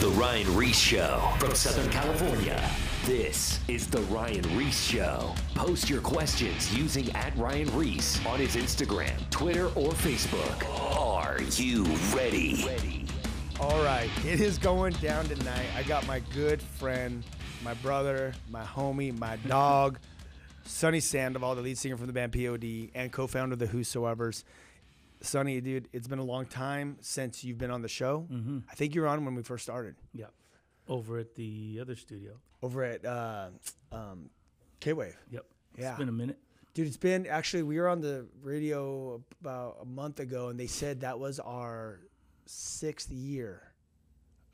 The Ryan Ries Show from Southern California. This is The Ryan Ries Show. Post your questions using @RyanRies on his Instagram, Twitter, or Facebook. Are you ready? All right, it is going down tonight. I got my good friend, my brother, my homie, my dog, Sonny Sandoval, the lead singer from the band P.O.D. and co-founder of The Whosoevers. Sonny, dude, it's been a long time since you've been on the show. Mm-hmm. I think you were on when we first started. Yeah, over at the other studio. Over at K-Wave. Yep. Yeah. It's been a minute. Dude, it's been, actually, we were on the radio about a month ago, and they said that was our 6th year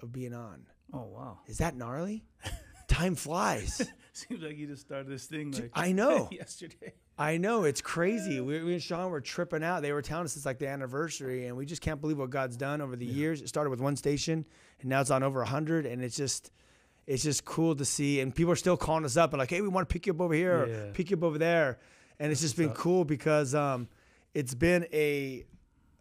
of being on. Oh, wow. Is that gnarly? Time flies. Seems like you just started this thing like I know. Yesterday. I know, it's crazy. We and Sean were tripping out. They were telling us it's like the anniversary, and we just can't believe what God's done over the years. It started with one station, and now it's on over 100, and it's just cool to see. And people are still calling us up and like, hey, we want to pick you up over here, or pick you up over there. And it's just been cool because it's been a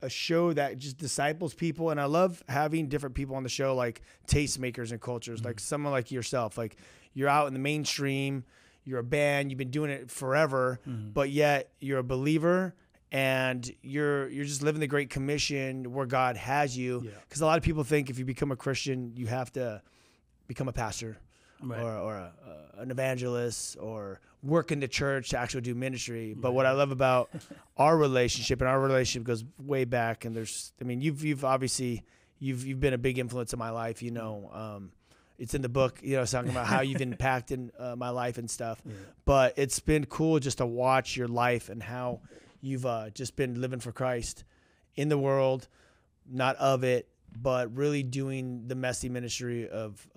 show that just disciples people, and I love having different people on the show, like tastemakers and cultures, like someone like yourself. Like, you're out in the mainstream, you're a band, you've been doing it forever, but yet you're a believer, and you're just living the Great Commission where God has you. Because a lot of people think if you become a Christian, you have to become a pastor or an evangelist or work in the church to actually do ministry. But what I love about our relationship, and our relationship goes way back, and there's, I mean, you've obviously been a big influence in my life, you know. It's in the book, you know, it's talking about how you've impacted my life and stuff. But it's been cool just to watch your life and how you've just been living for Christ in the world, not of it, but really doing the messy ministry of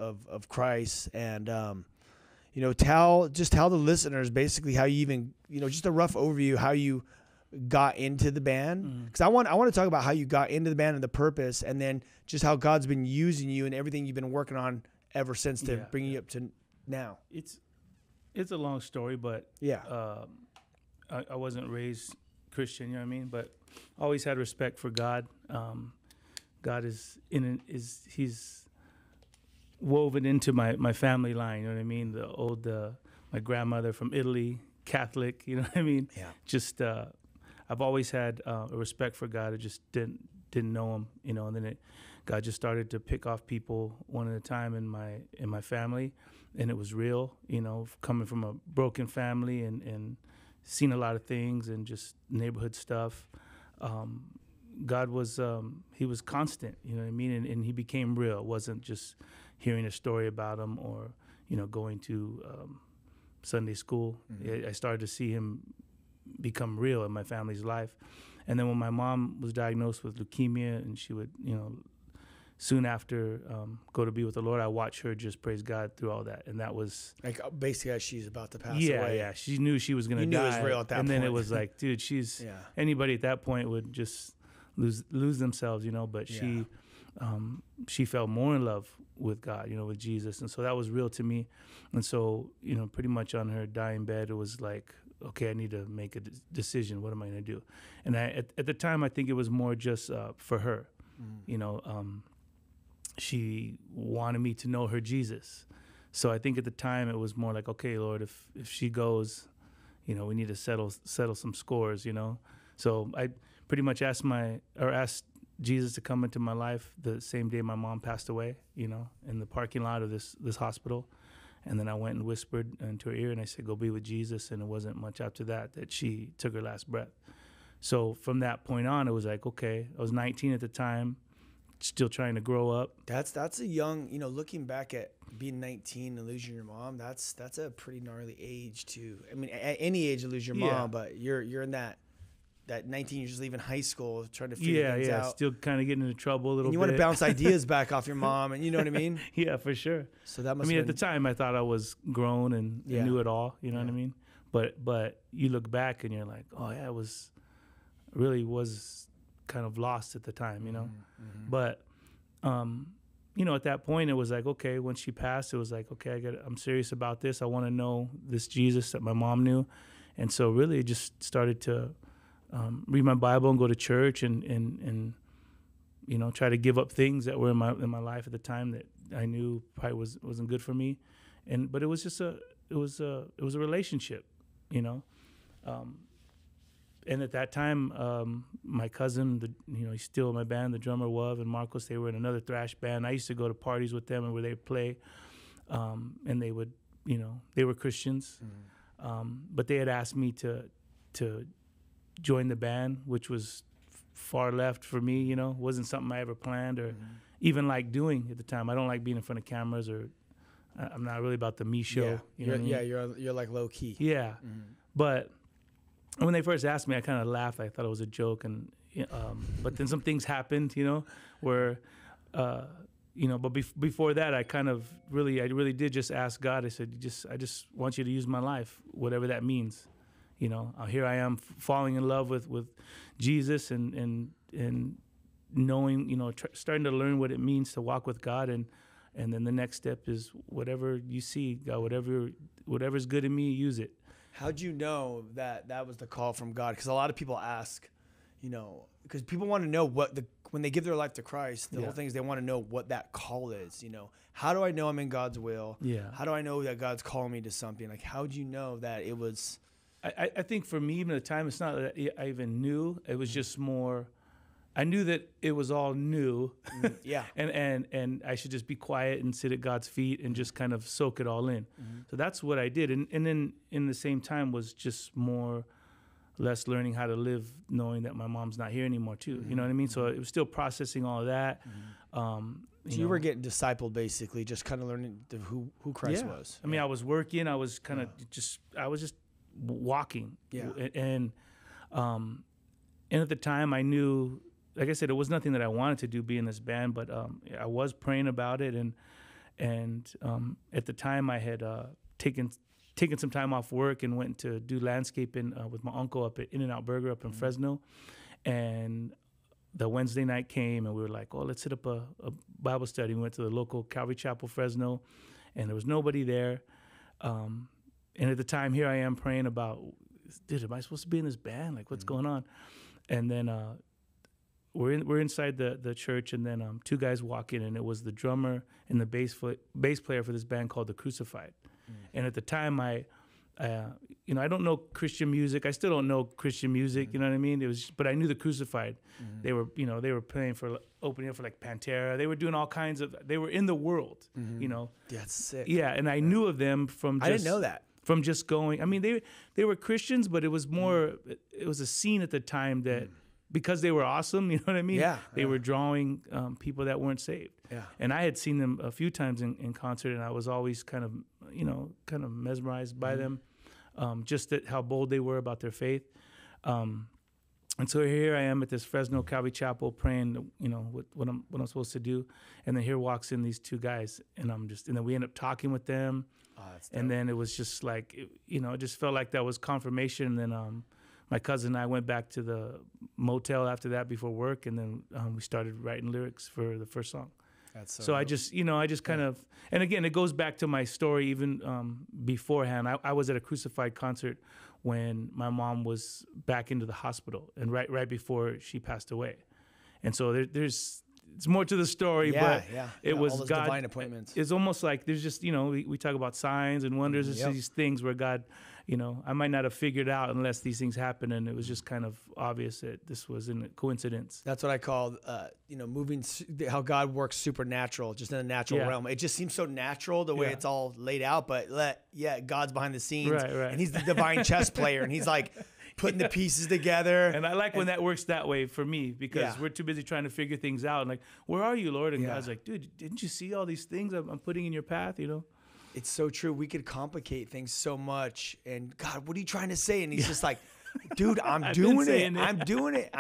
Christ. And, you know, tell the listeners basically how you even, you know, just a rough overview, how you got into the band, because I want to talk about how you got into the band and the purpose, and then just how God's been using you and everything you've been working on ever since to bring you up to now. It's a long story, but I wasn't raised Christian, you know what I mean, but I always had respect for God. God he's woven into my family line, you know what I mean. The old my grandmother from Italy, Catholic, you know what I mean. Just I've always had a respect for God. I just didn't know him, you know. And then God just started to pick off people one at a time in my family, and it was real, you know, coming from a broken family and seen a lot of things and just neighborhood stuff. God was he was constant, you know what I mean, and he became real. It wasn't just hearing a story about him or, you know, going to Sunday school. I started to see him become real in my family's life. And then when my mom was diagnosed with leukemia, and she would, you know, soon after go to be with the Lord, I watched her just praise God through all that. And that was like, basically, as she's about to pass away. Yeah, she knew she was going to die. You knew it was real at that point. And then it was like, dude, she's anybody at that point would just lose themselves, you know. But she fell more in love with God, you know, with Jesus. And so that was real to me. And so, you know, pretty much on her dying bed, it was like, okay, I need to make a decision. What am I going to do? And at the time, I think it was more just for her. You know, she wanted me to know her Jesus. So I think at the time it was more like, okay, Lord, if she goes, you know, we need to settle some scores, you know. So I pretty much asked Jesus to come into my life the same day my mom passed away, you know, in the parking lot of this hospital. And then I went and whispered into her ear, and I said, go be with Jesus. And it wasn't much after that she took her last breath. So from that point on, it was like, okay, I was 19 at the time, still trying to grow up. That's a young, you know, looking back at being 19 and losing your mom, that's a pretty gnarly age too. I mean, at any age you lose your mom, but you're in that 19, you're just leaving high school, trying to figure things out. Still kind of getting into trouble a little bit. You want to bounce ideas back off your mom, and you know what I mean? Yeah, for sure. So that must, I mean, at the time, I thought I was grown and knew it all, you know what I mean? But you look back and you're like, oh yeah, I really was kind of lost at the time, you know? But, you know, at that point, it was like, okay, when she passed, it was like, okay, I'm serious about this. I want to know this Jesus that my mom knew. And so really it just started to read my Bible and go to church and you know, try to give up things that were in my life at the time that I knew probably wasn't good for me, and but it was just a relationship, you know. And at that time, my cousin, he's still in my band, the drummer Wav and Marcos, they were in another thrash band. I used to go to parties with them and where they play, and they would, they were Christians, mm-hmm. But they had asked me to join the band, which was far left for me, wasn't something I ever planned or mm-hmm. even like doing at the time. I don't like being in front of cameras, or I'm not really about the me show. Yeah, you're like low key. Yeah, mm-hmm. But when they first asked me, I kind of laughed. I thought it was a joke, and but then some things happened, where, But before that, I really did just ask God. I said, I just want you to use my life, whatever that means. Here I am falling in love with Jesus and knowing, starting to learn what it means to walk with God, and then the next step is whatever you see, God, whatever's good in me, use it. How'd you know that was the call from God? Because a lot of people ask, because people want to know when they give their life to Christ, the whole thing is they want to know what that call is. How do I know I'm in God's will? Yeah. How do I know that God's calling me to something? Like, how'd you know that it was? I think for me, even at the time, it's not that I even knew. It was just more, I knew that it was all new. Yeah. and I should just be quiet and sit at God's feet and just kind of soak it all in. Mm-hmm. So that's what I did. And then in the same time was just less learning how to live, knowing that my mom's not here anymore too. Mm-hmm. You know what I mean? So it was still processing all of that. Mm-hmm. You were getting discipled basically, just kind of learning who Christ was. I mean, I was working. I was kind of just walking. Yeah. And at the time I knew, like I said, it was nothing that I wanted to do, be in this band, but I was praying about it, and at the time I had taken some time off work and went to do landscaping with my uncle up at In-N-Out Burger up in mm-hmm. Fresno, and the Wednesday night came and we were like, oh, let's hit up a Bible study. We went to the local Calvary Chapel, Fresno, and there was nobody there, and at the time here I am praying about, dude, am I supposed to be in this band? Like, what's mm-hmm. going on? And then we're inside the church, and then two guys walk in, and it was the drummer and the bass player for this band called The Crucified. Mm. And at the time, I don't know Christian music. I still don't know Christian music. Mm. You know what I mean? But I knew The Crucified. Mm. They were playing for opening up for like Pantera. They were doing all kinds of. They were in the world. Mm-hmm. That's sick. Yeah, and I knew of them from. I didn't know that. From just going. I mean, they were Christians, but it was more. Mm. It was a scene at the time that. Mm. Because they were awesome, you know what I mean? Yeah. They were drawing people that weren't saved. Yeah. And I had seen them a few times in concert, and I was always kind of mesmerized by mm-hmm. them, just that how bold they were about their faith. And so here I am at this Fresno Calvary Chapel praying, what I'm supposed to do. And then here walks in these two guys, and then we end up talking with them. Oh, that's dope. And then it was just like, it just felt like that was confirmation. And then, my cousin and I went back to the motel after that before work, and then we started writing lyrics for the first song. That's so dope. I just kind of, and again, it goes back to my story even beforehand. I was at a Crucified concert when my mom was back into the hospital, and right before she passed away. And so there's more to the story, but it was all those God, divine appointments. It's almost like there's just, we talk about signs and wonders, mm, yep. These things where God, I might not have figured out unless these things happen, and it was just kind of obvious that this was a coincidence. That's what I call, moving, how God works supernatural, just in the natural realm. It just seems so natural the way it's all laid out, but God's behind the scenes, right. And he's the divine chess player, and he's like putting the pieces together. And I like when that works that way for me, because we're too busy trying to figure things out. And like, where are you, Lord? And God's like, dude, didn't you see all these things I'm putting in your path, It's so true. We could complicate things so much. And God, what are you trying to say? And he's just like, dude, I'm doing it. I'm doing it.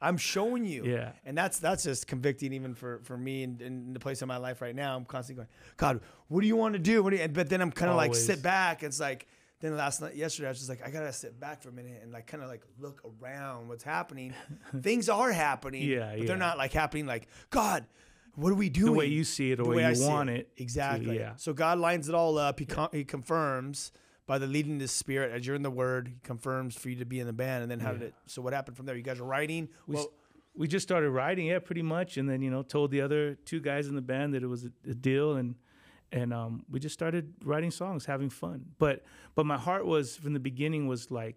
I'm showing you. Yeah. And that's just convicting even for me and the place in my life right now. I'm constantly going, God, what do you want to do? But then I'm kind of like sit back. It's like, then yesterday, I was just like, I got to sit back for a minute and like kind of like look around what's happening. Things are happening. Yeah, but they're not like happening like, God, what are we doing? The way you see it, the way you want it. Exactly. Yeah. So God lines it all up. He confirms by the leading of the Spirit as you're in the Word. He confirms for you to be in the band. And then how did it? So what happened from there? You guys are writing. Well, we just started writing it pretty much, and then, you know, told the other two guys in the band that it was a deal, and we just started writing songs, having fun. But my heart was, from the beginning, was like,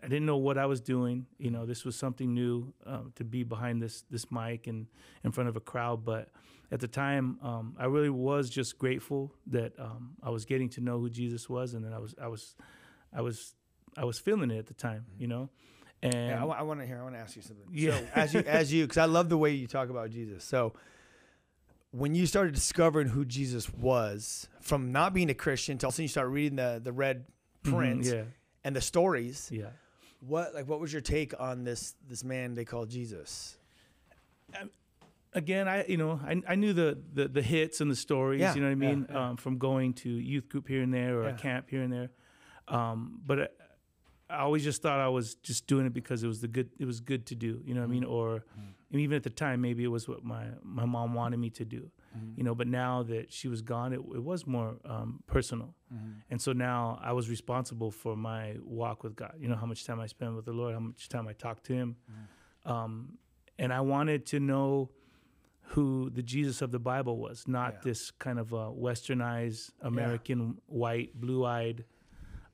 I didn't know what I was doing. You know, this was something new, to be behind this mic and in front of a crowd. But at the time, I really was just grateful that I was getting to know who Jesus was, and that I was feeling it at the time, you know. And yeah, I want to ask you something. Yeah. So as you, because I love the way you talk about Jesus. So when you started discovering who Jesus was, from not being a Christian till you start reading the red print, mm-hmm, yeah, and the stories, yeah, what was your take on this man they call Jesus? Again, I knew the hits and the stories, yeah, you know what I mean, yeah, yeah. From going to youth group here and there, or yeah, a camp here and there, but. I always just thought I was just doing it because it was good to do, you know what I mean? Or even at the time, maybe it was what my mom wanted me to do, you know, but now that she was gone, it was more personal. And so now I was responsible for my walk with God, you know, how much time I spent with the Lord, how much time I talked to him. And I wanted to know who the Jesus of the Bible was, not yeah, this kind of westernized American, yeah, white, blue-eyed,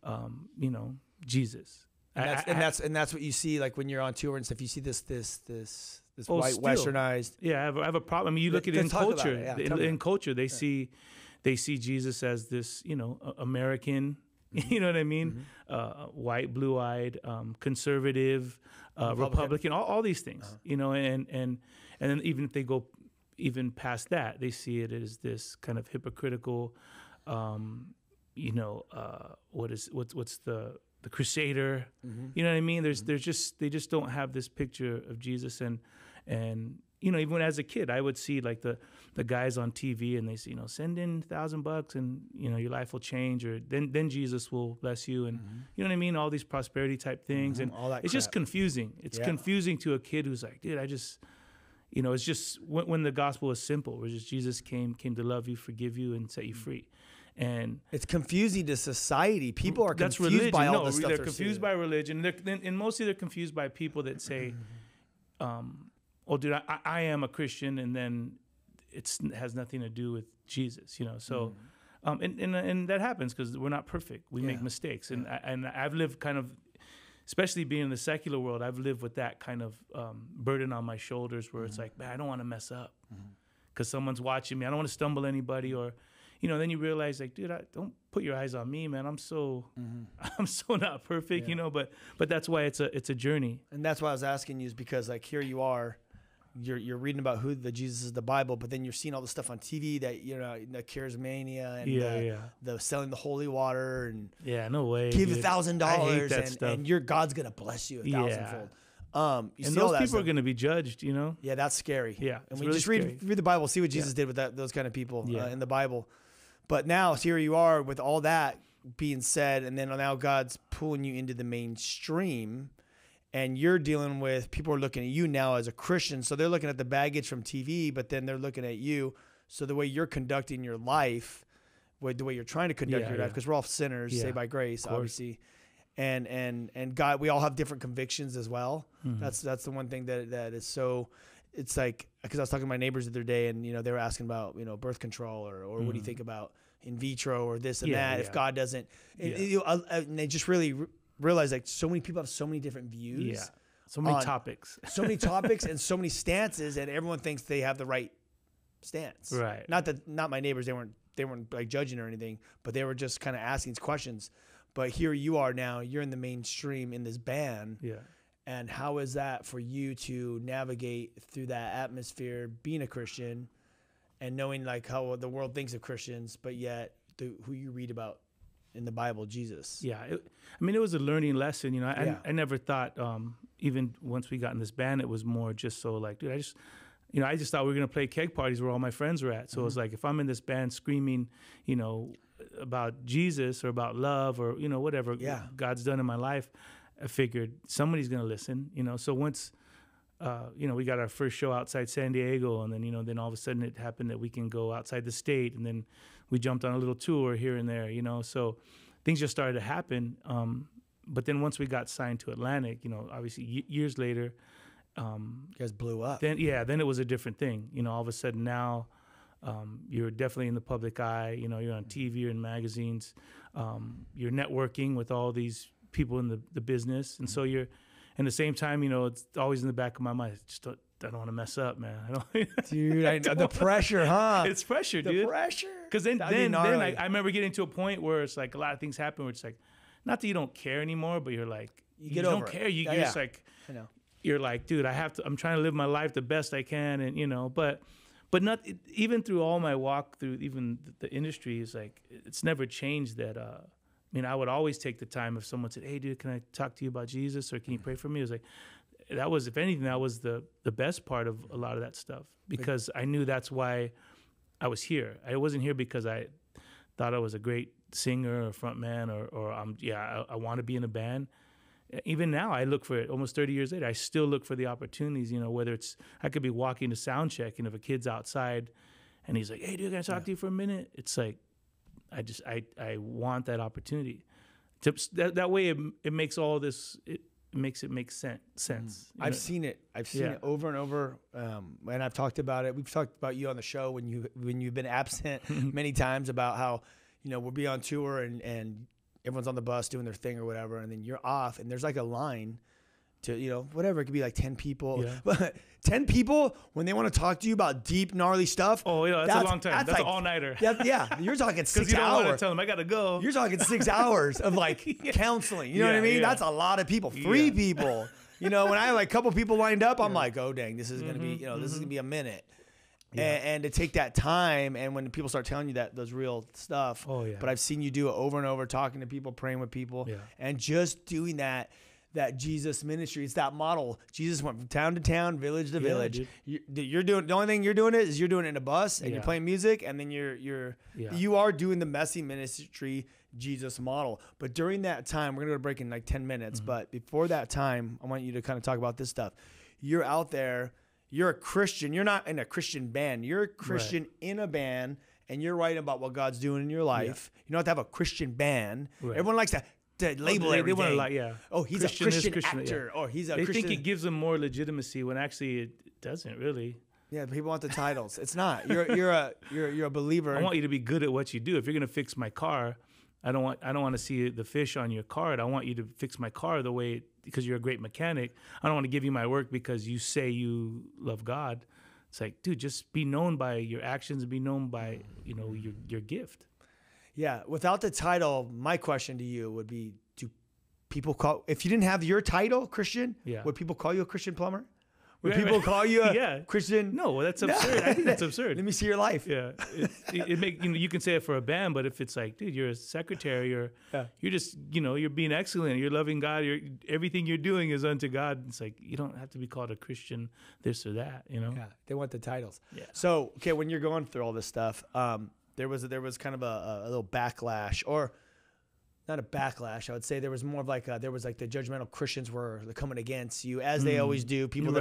you know, Jesus. And that's what you see, like when you're on tour and stuff, you see this white, still, westernized. Yeah, I have a problem. I mean, you look at it in culture. Yeah, in culture, they, yeah, see Jesus as this, you know, American, mm-hmm, you know what I mean? Mm-hmm. White, blue-eyed, conservative, Republican, all these things, uh-huh, you know, and then even if they go even past that, they see it as this kind of hypocritical, you know, what's the crusader, mm-hmm, you know what I mean? There's, mm-hmm, they just don't have this picture of Jesus, and you know, even as a kid, I would see like the guys on TV, and they say, you know, send in $1,000 and, you know, your life will change, or then Jesus will bless you, and mm-hmm, you know what I mean? All these prosperity type things, mm-hmm, and all that. It's crap. Just confusing. It's, yeah, confusing to a kid who's like, dude, I just, you know, it's just when the gospel is simple, where just Jesus came to love you, forgive you, and set you mm-hmm free. And it's confusing to society. People are confused by all this stuff. They're confused by religion. And mostly they're confused by people that say, oh, dude, I am a Christian, and then it has nothing to do with Jesus, you know? So, mm-hmm, and that happens because we're not perfect. We, yeah, make mistakes. And, yeah, I've lived kind of, especially being in the secular world, I've lived with that kind of burden on my shoulders, where mm-hmm it's like, man, I don't want to mess up because mm-hmm someone's watching me. I don't want to stumble anybody, or... You know, then you realize, like, dude, don't put your eyes on me, man. I'm so not perfect, yeah, you know. But that's why it's a journey. And that's why I was asking you, is because, like, here you are, you're reading about who the Jesus is, the Bible, but then you're seeing all the stuff on TV that, you know, the charismania and yeah, the selling the holy water and yeah, no way, give $1,000 and your God's gonna bless you 1,000-fold. Yeah. And those people are going to be judged, you know? Yeah, that's scary. Yeah. And we really just read the Bible, see what Jesus yeah did with those kind of people yeah in the Bible. But now, so here you are with all that being said, and then now God's pulling you into the mainstream, and you're dealing with, people are looking at you now as a Christian, so they're looking at the baggage from TV, but then they're looking at you. So the way you're conducting your life, the way you're trying to conduct yeah, your life, because yeah we're all sinners, yeah, saved by grace, obviously. And God, we all have different convictions as well. Mm-hmm. That's the one thing that is so, it's like, because I was talking to my neighbors the other day, and, you know, they were asking about, you know, birth control or mm-hmm what do you think about in vitro or this and yeah, that, yeah, if God doesn't, yeah, and they just really realize, like, so many people have so many different views. Yeah. So many topics. So many topics and so many stances, and everyone thinks they have the right stance. Right. Not my neighbors, they weren't like judging or anything, but they were just kind of asking these questions. But here you are now, you're in the mainstream in this band. Yeah. And how is that for you to navigate through that atmosphere, being a Christian and knowing, like, how the world thinks of Christians, but yet who you read about in the Bible, Jesus? Yeah. I mean, it was a learning lesson. You know, I never thought, even once we got in this band, it was more just so like, dude, you know, I just thought we were going to play keg parties where all my friends were at. So mm-hmm it was like, if I'm in this band screaming, you know, about Jesus or about love or, you know, whatever yeah God's done in my life, I figured somebody's going to listen, you know? So once, you know, we got our first show outside San Diego, and then, you know, then all of a sudden it happened that we can go outside the state, and then we jumped on a little tour here and there, you know? So things just started to happen. But then once we got signed to Atlantic, you know, obviously years later, You guys blew up. Then it was a different thing. You know, all of a sudden now, you're definitely in the public eye. You know, you're on TV, you're in magazines. You're networking with all these people in the business, and so you're. And at the same time, you know, it's always in the back of my mind. I don't want to mess up, man. The pressure, huh? It's pressure, dude. The pressure. Because then I remember getting to a point where it's like a lot of things happen where it's like, not that you don't care anymore, but you're like, you don't care. You're just like, I know. You're like, dude, I'm trying to live my life the best I can. And, you know, but not even through all my walk through even the industry is like, it's never changed that, I mean, I would always take the time if someone said, hey, dude, can I talk to you about Jesus or can you pray for me? It was like, that was, if anything, that was the best part of a lot of that stuff because I knew that's why I was here. I wasn't here because I thought I was a great singer or front man or I want to be in a band. Even now, I look for it. Almost 30 years later, I still look for the opportunities, you know, whether it's, I could be walking to sound check and if a kid's outside and he's like, hey, dude, can I talk to you for a minute? It's like, I want that opportunity. That way it makes all this, it makes sense. I've seen it over and over. And I've talked about it. We've talked about you on the show when you've been absent many times about how, you know, we'll be on tour and everyone's on the bus doing their thing or whatever. And then you're off and there's like a line to, you know, whatever. It could be like 10 people. Yeah. But 10 people, when they want to talk to you about deep, gnarly stuff. Oh, yeah, that's a long time. That's like, an all-nighter. Yeah, you're talking 6 hours. Because you don't want to tell them, I got to go. You're talking 6 hours of, like, counseling. You know what I mean? Yeah. That's a lot of people. Three people. You know, when I have, like, a couple people lined up, I'm like, oh, dang, this is going to be, you know, this is going to be a minute. Yeah. And to take that time, and when people start telling you that, those real stuff. Oh, yeah. But I've seen you do it over and over, talking to people, praying with people. Yeah. And just doing that Jesus ministry. It's that model. Jesus went from town to town, village to village. You're doing, the only thing you're doing is you're doing it in a bus and you're playing music and then you are doing the messy ministry Jesus model. But during that time, we're going to go to break in like 10 minutes. Mm-hmm. But before that time, I want you to kind of talk about this stuff. You're out there, you're a Christian. You're not in a Christian band. You're a Christian in a band and you're writing about what God's doing in your life. Yeah. You don't have to have a Christian band. Right. Everyone likes that. To label everything. They want to like, oh, he's a Christian actor, or he's a Christian. They think it gives them more legitimacy when actually it doesn't really. Yeah, people want the titles. It's not. You're a believer. I want you to be good at what you do. If you're gonna fix my car, I don't want to see the fish on your card. I want you to fix my car the way because you're a great mechanic. I don't want to give you my work because you say you love God. It's like, dude, just be known by your actions and be known by, you know, your gift. Yeah, without the title, my question to you would be, do people call, if you didn't have your title, Christian, would people call you a Christian plumber? Would people call you a Christian? No, that's absurd. I think that's absurd. Let me see your life. Yeah, you can say it for a band, but if it's like, dude, you're a secretary, or you're just, you know, you're being excellent, you're loving God, everything you're doing is unto God. It's like, you don't have to be called a Christian this or that, you know? Yeah, they want the titles. Yeah. So, okay, when you're going through all this stuff, there was kind of a little backlash, or not a backlash. I would say there was more of like the judgmental Christians were coming against you, as they always do. People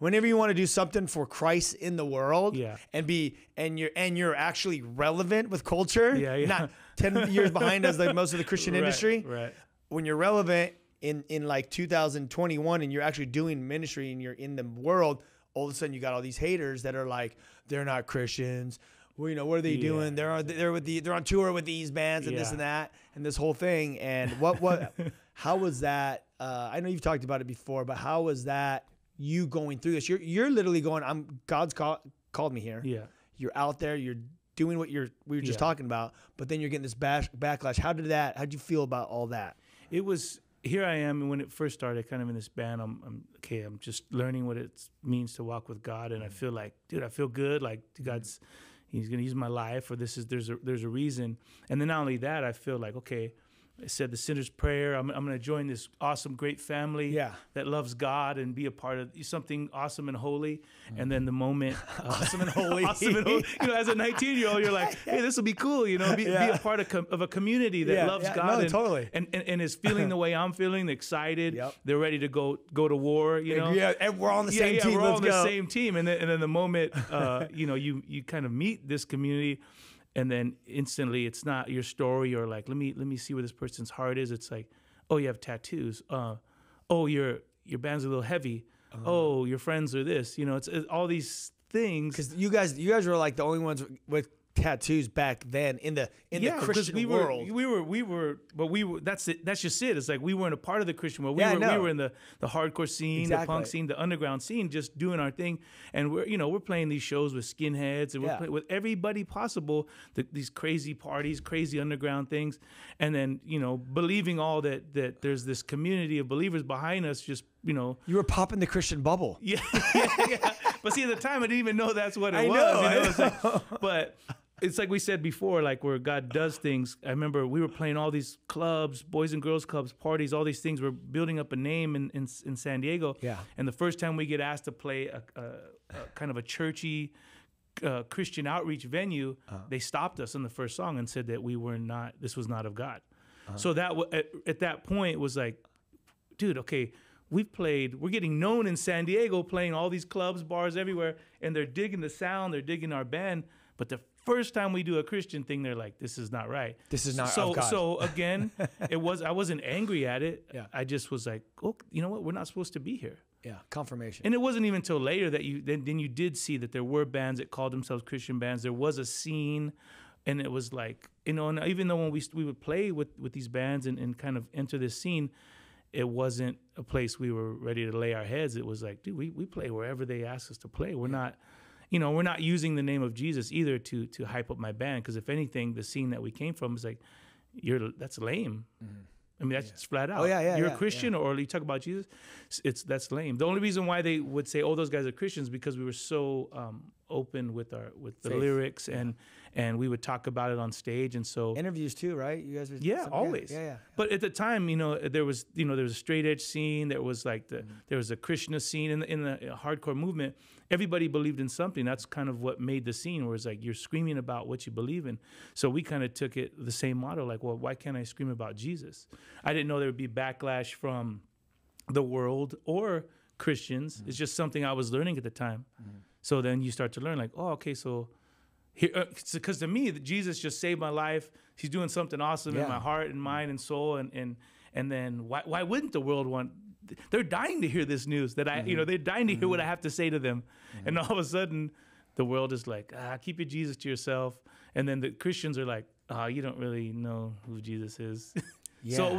whenever you want to do something for Christ in the world, and you're actually relevant with culture, not 10 years behind us like most of the Christian industry. Right. When you're relevant in like 2021, and you're actually doing ministry and you're in the world, all of a sudden you got all these haters that are like, they're not Christians. Well, you know, what are they doing? They're on tour with these bands and this and that and this whole thing. And what how was that? I know you've talked about it before, but how was that you going through this? You're literally going, God's called me here. Yeah, you're out there. You're doing what we were just talking about. But then you're getting this backlash. How'd you feel about all that? It was, here I am, and when it first started, kind of in this band, I'm just learning what it means to walk with God, and I feel like, dude, I feel good. Like God's. He's gonna use my life, or there's a reason. And then not only that, I feel like, okay, I said the sinner's prayer. I'm gonna join this awesome, great family that loves God and be a part of something awesome and holy. And then the moment awesome and holy, You know, as a 19-year-old, you're like, hey, this will be cool. You know, be a part of a community that loves God. No, totally. And is feeling the way I'm feeling, excited. Yep. They're ready to go to war. You know, and we're on the same team. We're all on the same team. And then the moment you know, you kind of meet this community. And then instantly, it's not your story, or like, let me see where this person's heart is. It's like, oh, you have tattoos. Oh, your band's a little heavy. oh, your friends are this, you know, it's all these things. Because you guys were like the only ones with tattoos back then in the Christian world. We were, that's just it. It's like we weren't a part of the Christian world. We were in the hardcore scene, exactly. The punk scene, the underground scene, just doing our thing. And we're playing these shows with skinheads and we're playing with everybody possible, these crazy parties, crazy underground things. And then, believing all that there's this community of believers behind us, just you were popping the Christian bubble. Yeah. But see, at the time, I didn't even know that's what it was. I know. It's like, but it's like we said before, like where God does things. I remember we were playing all these clubs, boys and girls clubs, parties, all these things. We're building up a name in San Diego. Yeah. And the first time we get asked to play a kind of a churchy Christian outreach venue, they stopped us on the first song and said that we were not. This was not of God. So that at that point it was like, dude, okay. We're getting known in San Diego, playing all these clubs, bars everywhere, and they're digging the sound, they're digging our band, but the first time we do a Christian thing, they're like, this is not right. This is not of God. So again, I wasn't angry at it. Yeah. I just was like, oh, you know what? We're not supposed to be here. Yeah, confirmation. And it wasn't even till later that then you did see that there were bands that called themselves Christian bands. There was a scene. And it was like, and even though when we would play with these bands and kind of enter this scene, it wasn't a place we were ready to lay our heads. It was like, dude, we play wherever they ask us to play. We're not, we're not using the name of Jesus either to hype up my band. Because if anything, the scene that we came from is like, that's lame. Mm-hmm. I mean, that's flat out. Oh, yeah, yeah, you're a Christian, or you talk about Jesus, that's lame. The only reason why they would say, oh, those guys are Christians, because we were so open with the faith. Lyrics and we would talk about it on stage, and so interviews too, right? You guys would always. Yeah, yeah, yeah. But at the time, there was a straight edge scene, there was like there was a Krishna scene in the hardcore movement. Everybody believed in something. That's kind of what made the scene, where it's like you're screaming about what you believe in. So we kind of took it the same model, like, well, why can't I scream about Jesus? I didn't know there would be backlash from the world or Christians. Mm-hmm. It's just something I was learning at the time. Mm-hmm. So then you start to learn, like, oh, okay, so because to me, Jesus just saved my life. He's doing something awesome in my heart and mind and soul, and then why wouldn't the world want? They're dying to hear this news that I, they're dying to hear what I have to say to them. Mm-hmm. And all of a sudden, the world is like, keep your Jesus to yourself. And then the Christians are like, you don't really know who Jesus is. Yeah. So it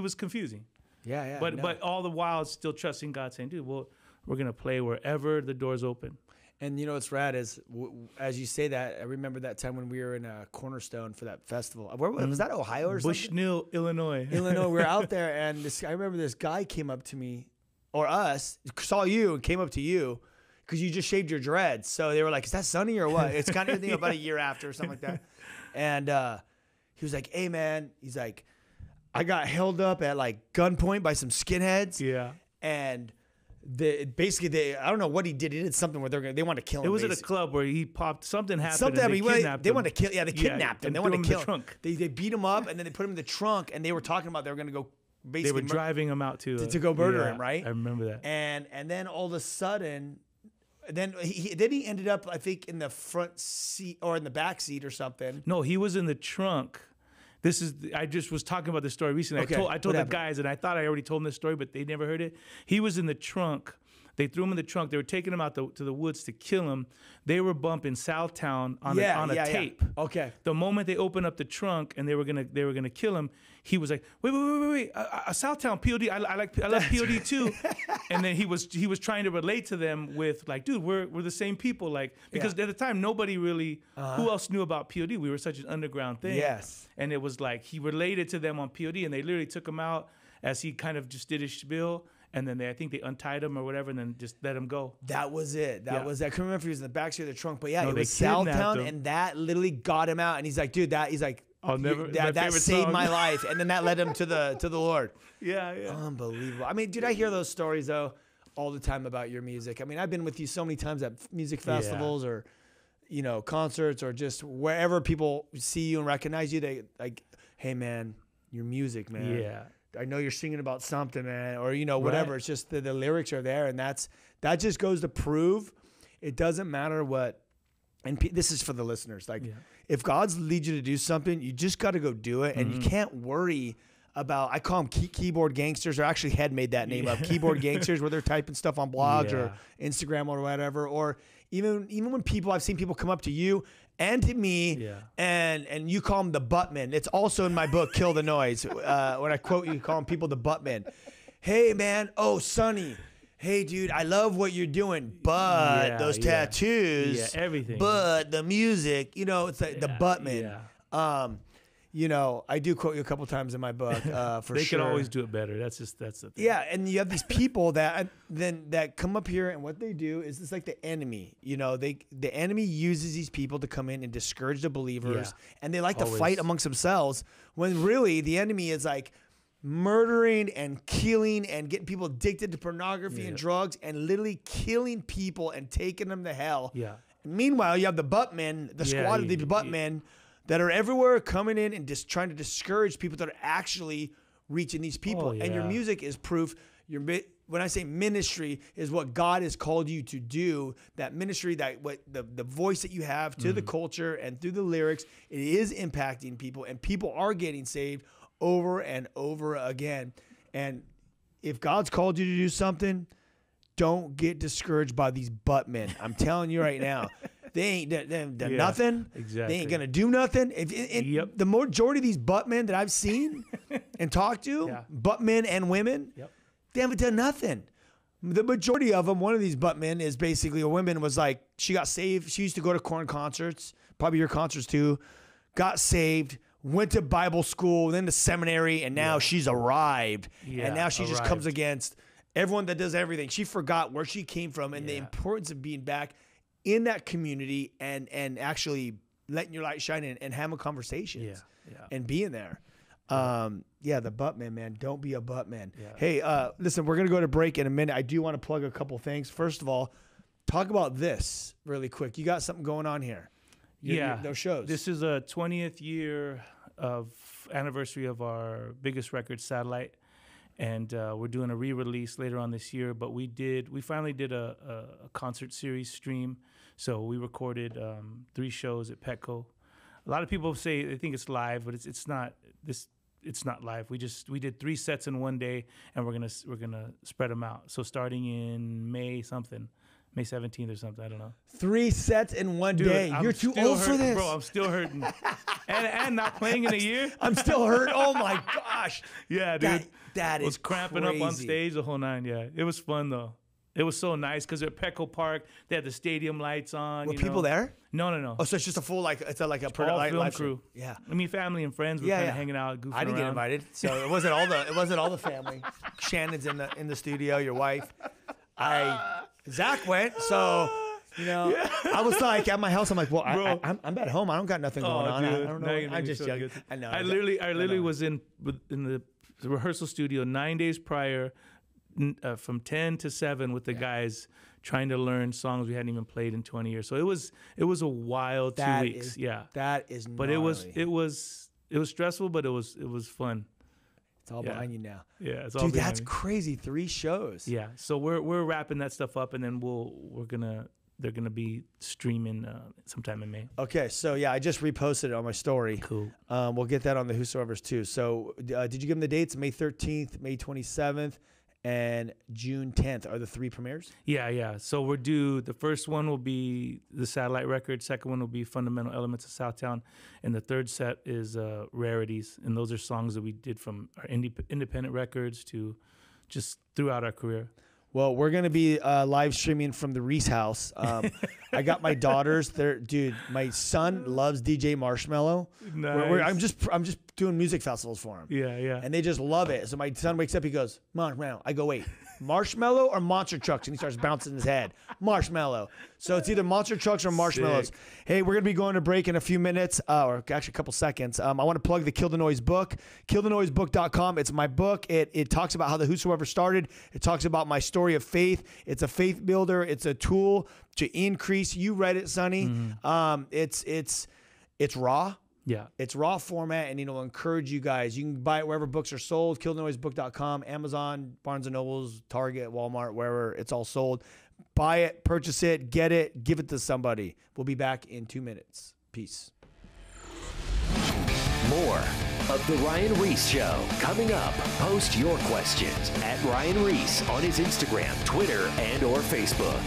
was confusing. Yeah, yeah. But all the while, it's still trusting God, saying, dude, well, we're going to play wherever the door's open. And what's rad is, as you say that, I remember that time when we were in Cornerstone for that festival. Where was that, Ohio or something? Bushnell, Illinois. Illinois. We were out there, and I remember this guy came up to me, or us, saw you and came up to you, because you just shaved your dreads. So they were like, is that Sonny or what? It's kind of about a year after or something like that. And he was like, hey, man. He's like, I got held up at like gunpoint by some skinheads. Yeah. And... I don't know what he did. He did something where they wanted to kill him. It was at a club where he popped something. Happened. Something and they wanted to kill. Yeah, they kidnapped him. They wanted to kill him. They beat him up and then they put him in the trunk, and they were talking about they were going to go. Basically, they were driving him out to go murder him. Right. I remember that. And then all of a sudden, then he ended up, I think, in the front seat or in the back seat or something. No, he was in the trunk. I just was talking about this story recently. Okay. I told the guys, and I thought I already told them this story, but they never heard it. He was in the trunk. They threw him in the trunk. They were taking him out to the woods to kill him. They were bumping Southtown on a tape. Yeah. Okay. The moment they opened up the trunk and they were gonna kill him, he was like, wait, Southtown P.O.D. I love P.O.D. too. And then he was trying to relate to them with like, dude, we're the same people, like, because at the time nobody really who else knew about P.O.D. We were such an underground thing. Yes. And it was like he related to them on P.O.D. and they literally took him out as he kind of just did his spiel. And then I think they untied him or whatever, and then just let him go. That was it. I couldn't remember if he was in the backseat of the trunk, but it was Southtown, and that literally got him out. And he's like, dude, that saved my life. And then that led him to the Lord. Yeah, yeah. Unbelievable. I mean, dude, I hear those stories though all the time about your music. I mean, I've been with you so many times at music festivals or concerts or just wherever people see you and recognize you. They like, hey man, your music, man. Yeah. I know you're singing about something, man, or whatever. Right. It's just the lyrics are there, and that just goes to prove it doesn't matter what. And this is for the listeners. Like, if God's lead you to do something, you just got to go do it, and you can't worry about, I call them keyboard gangsters, or actually had made that name up, keyboard gangsters, where they're typing stuff on blogs or Instagram or whatever, or even when people, I've seen people come up to you and to me, and you call them the buttmen. It's also in my book, Kill the Noise. When I quote you, calling people the buttmen. Hey man, oh Sonny, hey dude, I love what you're doing, but those tattoos, everything, but the music, you know, it's like the buttmen. You know, I do quote you a couple times in my book, for they sure. They can always do it better. That's just, that's the thing. Yeah, and you have these people that then that come up here, and what they do is it's like the enemy. You know, the enemy uses these people to come in and discourage the believers, and they like to fight amongst themselves, when really the enemy is like murdering and killing and getting people addicted to pornography and drugs, and literally killing people and taking them to hell. Yeah. And meanwhile, you have the buttmen, the squad of the buttmen, that are everywhere, coming in and just trying to discourage people that are actually reaching these people. And your music is proof. Your, when I say ministry, is what God has called you to do. That ministry, that what the voice that you have to the culture and through the lyrics, it is impacting people, and people are getting saved over and over again. And if God's called you to do something, don't get discouraged by these buttmen. I'm telling you right now. They ain't done nothing. Exactly. They ain't gonna do nothing. The majority of these buttmen that I've seen and talked to, buttmen and women, they haven't done nothing. The majority of them, one of these buttmen is basically a woman, was like, she got saved. She used to go to Korn concerts, probably your concerts too. Got saved, went to Bible school, then to seminary, and now she's arrived. Yeah, and now she just comes against everyone that does everything. She forgot where she came from and the importance of being back in that community, and actually letting your light shine and having conversations and being there. The buttman, man, don't be a buttman. Yeah. Hey, listen, we're going to go to break in a minute. I do want to plug a couple things. First of all, talk about this really quick. You got something going on here. Those shows. This is a 20th year of anniversary of our biggest record, Satellite. And we're doing a re-release later on this year, but we finally did a concert series stream. So we recorded 3 shows at Petco. A lot of people say they think it's live, but it's not. It's not live. We did 3 sets in one day, and we're gonna spread them out. So starting in May something. May 17th or something, I don't know. 3 sets in one day. You're too old for this. Bro, I'm still hurting. and not playing in a year? I'm still hurt. Oh, my gosh. Yeah, dude. That is crazy. Was cramping up on stage the whole 9, yeah. It was fun, though. It was so nice because at Petco Park, they had the stadium lights on. Were people there? No. Oh, so it's just a full, like, it's like a perfect live crew. Yeah. I mean, family and friends were kind of hanging out, goofing around. I didn't get invited, so it wasn't all the family. Shannon's in the studio, your wife. Zach went, so you know. Yeah. I was like at my house. I'm like, well, I'm at home. I don't got nothing going on. Dude, I don't know. I'm just joking. I know. I literally was in the rehearsal studio 9 days prior, from 10 to 7 with the guys, trying to learn songs we hadn't even played in 20 years. So it was a wild 2 weeks. That is. But it was stressful, but it was fun. It's all behind you now. Yeah, it's all behind me. Dude, that's crazy. 3 shows. Yeah. So we're wrapping that stuff up, and then they're gonna be streaming sometime in May. Okay. So I just reposted it on my story. Cool. We'll get that on the Whosoevers too. So did you give them the dates? May 13th, May 27th, and June 10th are the 3 premieres. Yeah. So we're due. The first one will be the Satellite record. Second one will be Fundamental Elements of Southtown, and the third set is Rarities. And those are songs that we did from our independent records to just throughout our career. Well, we're gonna be live streaming from the Ries house. I got my daughters. Dude, my son loves DJ Marshmallow. Nice. I'm just doing music festivals for him. Yeah. And they just love it. So my son wakes up, he goes, Marshmallow. I go, wait, Marshmallow or Monster Trucks? And he starts bouncing his head. Marshmallow. So it's either Monster Trucks or Marshmallows. Sick. Hey, we're going to be going to break in a few minutes, or actually a couple seconds. I want to plug the Kill the Noise book, killthenoisebook.com. It's my book. It talks about how the Whosoever started. It talks about my story of faith. It's a faith builder. It's a tool to increase. You read it, Sonny. Mm-hmm. It's raw. Yeah. It's raw format, and it'll encourage you guys. You can buy it wherever books are sold, killthenoisebook.com, Amazon, Barnes & Nobles, Target, Walmart, wherever it's all sold. Buy it, purchase it, get it, give it to somebody. We'll be back in 2 minutes. Peace. More of The Ryan Ries Show. Coming up, post your questions at Ryan Ries on his Instagram, Twitter, and/or Facebook.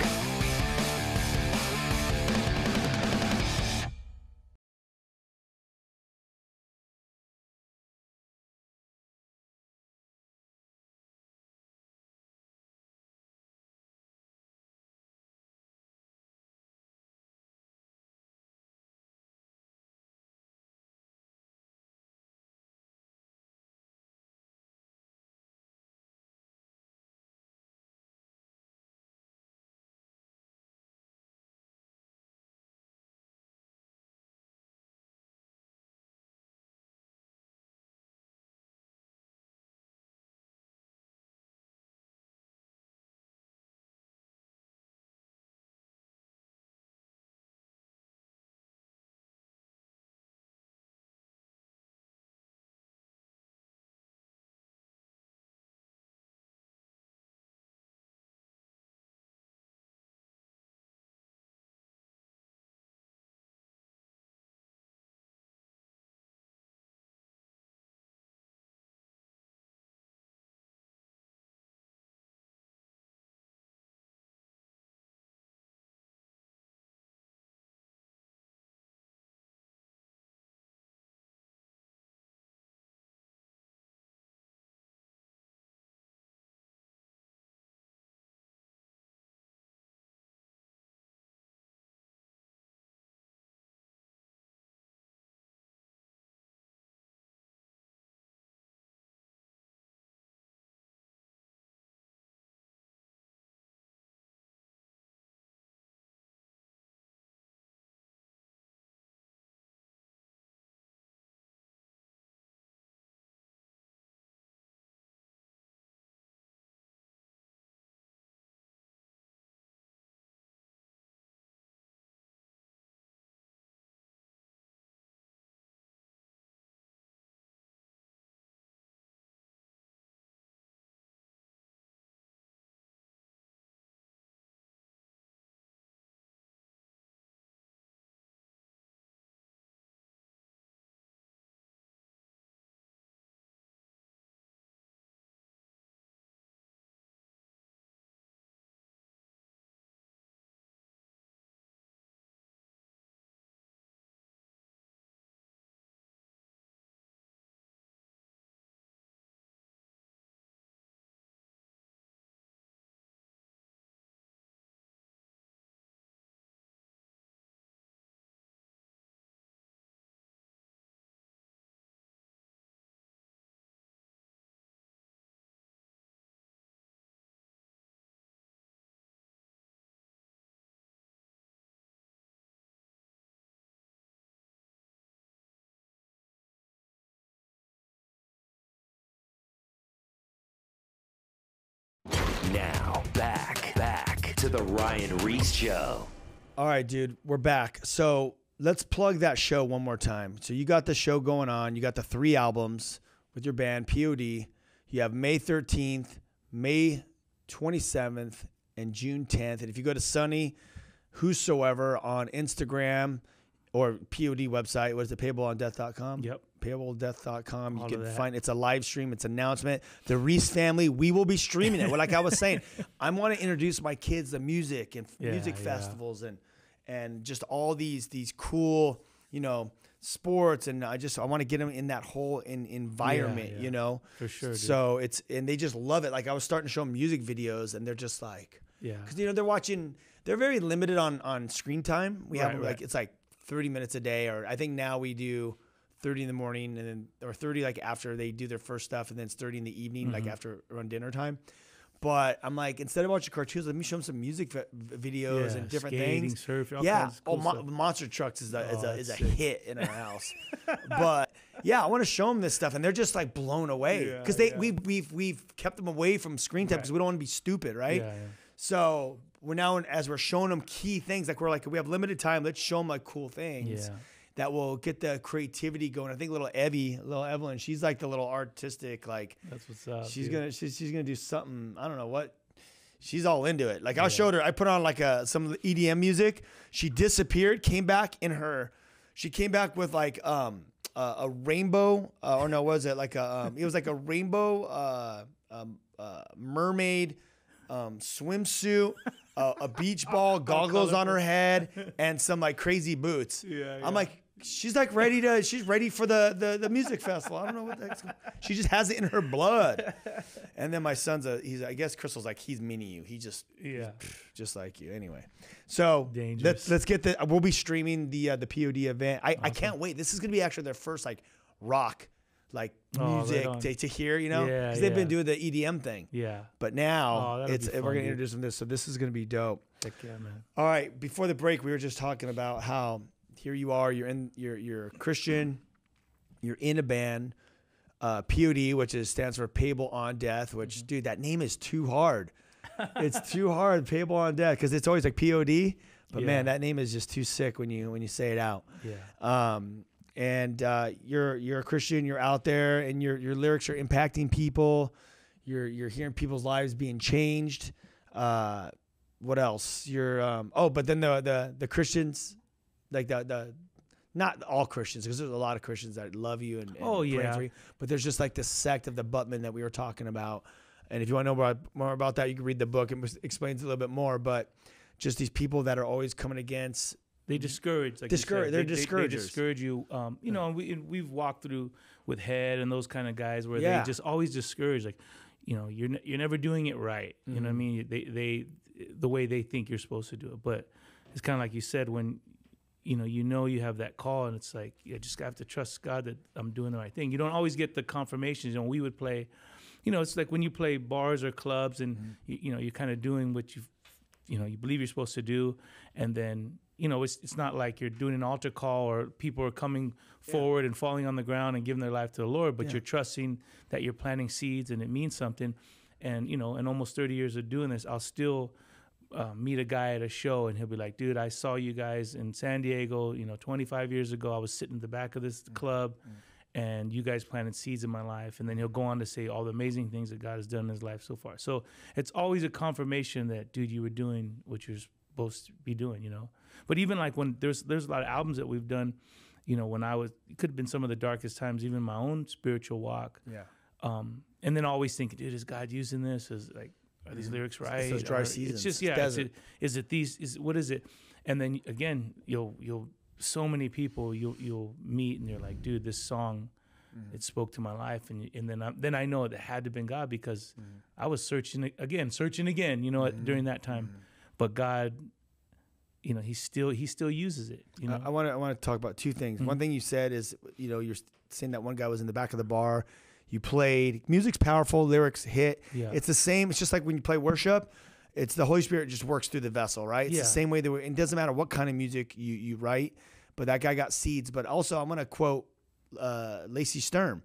Now, back to the Ryan Ries Show. All right, dude, we're back. So let's plug that show one more time. So you got the show going on. You got the 3 albums with your band, P.O.D. You have May 13th, May 27th, and June 10th. And if you go to Sonny Whosoever on Instagram or P.O.D. website, what is it, payableondeath.com? Yep. payabledeath.com. You can find it's a live stream, it's an announcement. The Ries family, we will be streaming it. Like I was saying, I want to introduce my kids to music and music festivals and just all these cool, you know, sports, and I want to get them in that whole environment, you know. For sure. Dude. So it's, and they just love it. Like I was starting to show them music videos and they're just like, yeah. Cuz you know they're watching, they're very limited on screen time. We have like it's like 30 minutes a day, or I think now we do 30 in the morning, and then, or 30 like after they do their first stuff, and then it's 30 in the evening, like after around dinner time. But I'm like, instead of watching cartoons, let me show them some music videos and different things. Surf, all kinds of cool stuff. Monster Trucks is a hit in our house. But yeah, I want to show them this stuff, and they're just like blown away because we've kept them away from screen time because we don't want to be stupid, right? Yeah, yeah. So we're now as we're showing them key things, like we're like, we have limited time, let's show them like cool things. Yeah. That will get the creativity going. I think little Evelyn, she's like the little artistic, like that's what's up. She's gonna do something. I don't know what. She's all into it. Like I showed her, I put on like some of the EDM music. She disappeared, came back with like a rainbow, or no, what was it? Like a, it was like a rainbow mermaid swimsuit, a beach ball, goggles on her head, and some like crazy boots. Yeah, yeah. I'm like, she's like ready to, she's ready for the music festival. I don't know what the heck's going on. She just has it in her blood. And then my son's he's, I guess Crystal's like, he's mini you. He just, yeah, just like you. Anyway, so let's get the, we'll be streaming the P.O.D. event. Awesome. I can't wait. This is going to be actually their first like rock, like music to hear, you know, because they've been doing the EDM thing. Yeah. But now we're going to introduce them to this. So this is going to be dope. Heck yeah, man. All right. Before the break, we were just talking about how, here you are, you're Christian, you're in a band, P.O.D., which stands for Payable on Death, which, dude, that name is too hard. It's too hard, Payable on Death, because it's always like P.O.D., but man, that name is just too sick when you say it out. Yeah. And you're a Christian, you're out there, and your lyrics are impacting people, you're hearing people's lives being changed. What else? You're but then the Christians. Like the not all Christians, because there's a lot of Christians that love you and pray for you. But there's just like this sect of the Buttman that we were talking about. And if you want to know more about that, you can read the book. It explains a little bit more. But just these people that are always coming against. They discourage. Like They're discouragers. They discourage you. You know, and we've walked through with Head and those kind of guys where they just always discourage. Like, you know, you're never doing it right. Mm-hmm. You know what I mean? The way they think you're supposed to do it. But it's kind of like you said, when you have that call, and it's like, you just have to trust God that I'm doing the right thing. You don't always get the confirmations. You know, we would play, you know, it's like when you play bars or clubs and, you're kind of doing what you believe you're supposed to do. And then, it's not like you're doing an altar call or people are coming forward and falling on the ground and giving their life to the Lord, but you're trusting that you're planting seeds and it means something. And, in almost 30 years of doing this, I'll still meet a guy at a show and he'll be like, dude, I saw you guys in San Diego, 25 years ago, I was sitting in the back of this club and you guys planted seeds in my life. And then he'll go on to say all the amazing things that God has done in his life so far. So it's always a confirmation that, dude, you were doing what you're supposed to be doing, But even like when there's a lot of albums that we've done, when it could have been some of the darkest times, even my own spiritual walk. Yeah. And then always thinking, dude, is God using this? Is like, are these lyrics right? It's those dry seasons. It's just, yeah. What is it? And then again, so many people you'll meet and you're like, dude, this song, it spoke to my life. And then I know it had to have been God because I was searching again, during that time, but God, he still uses it. I want to talk about two things. One thing you said is, you're saying that one guy was in the back of the bar. You played, music's powerful, lyrics hit. Yeah. It's the same. It's just like when you play worship, it's the Holy Spirit just works through the vessel, right? It's the same way. It doesn't matter what kind of music you write, but that guy got seeds. But also, I'm going to quote Lacey Sturm.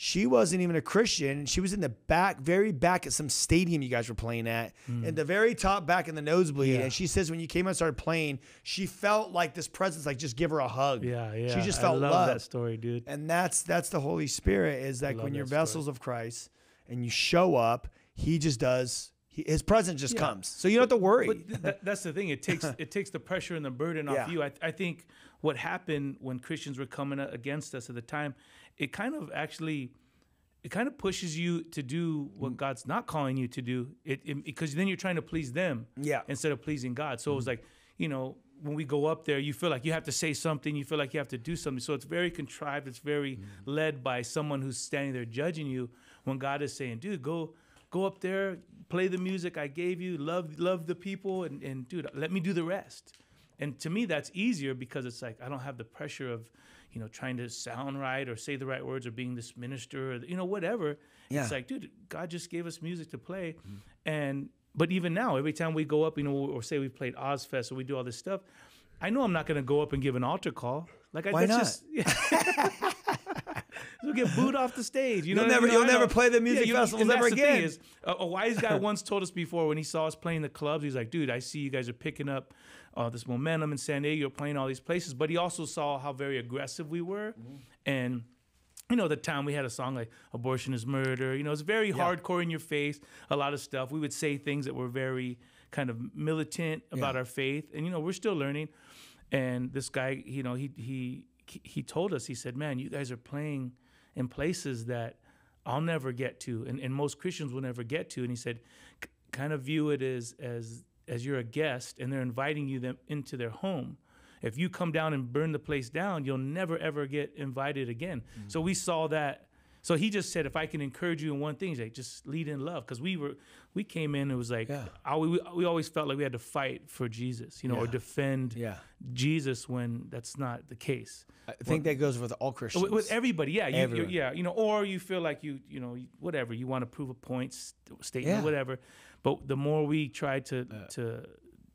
She wasn't even a Christian. She was in the back, very back at some stadium you guys were playing at, in the very top back in the nosebleed. Yeah. And she says when you came out and started playing, she felt like this presence, like just give her a hug. Yeah, yeah. She just felt love. I love that story, dude. And that's the Holy Spirit, is like when you're vessels of Christ and you show up, he just does. His presence just comes. So you don't have to worry. But that's the thing. It takes the pressure and the burden off you. I think what happened when Christians were coming against us at the time, it kind of pushes you to do what God's not calling you to do, because then you're trying to please them instead of pleasing God. So it was like, when we go up there, you feel like you have to say something, you feel like you have to do something. So it's very contrived, it's very led by someone who's standing there judging you when God is saying, dude, go up there, play the music I gave you, love the people, and dude, let me do the rest. And to me, that's easier because it's like I don't have the pressure of, trying to sound right or say the right words or being this minister or, whatever. Yeah. It's like, dude, God just gave us music to play. But even now, every time we go up, or say we played Ozfest or we do all this stuff, I know I'm not going to go up and give an altar call. Like, Why not? You'll get booed off the stage. You'll never play the music festivals ever again. Is, a wise guy once told us before when he saw us playing the clubs, he's like, dude, I see you guys are picking up this momentum in San Diego, you're playing all these places. But he also saw how very aggressive we were. And, at the time we had a song like Abortion is Murder. It's very hardcore in your face, a lot of stuff. We would say things that were very kind of militant about our faith. And, we're still learning. And this guy, he he told us, he said, man, you guys are playing in places that I'll never get to, and most Christians will never get to. And he said, kind of view it as you're a guest, and they're inviting you them into their home. If you come down and burn the place down, you'll never, ever get invited again. Mm-hmm. So we saw that. So he just said, if I can encourage you in one thing, like, just lead in love. Because we came in, it was like, yeah. we always felt like we had to fight for Jesus, you know, yeah. or defend yeah. Jesus when that's not the case. I think that goes with all Christians. With everybody, yeah. Yeah, you know, or you feel like you know, whatever, you want to prove a point, statement, yeah. whatever. But the more we tried to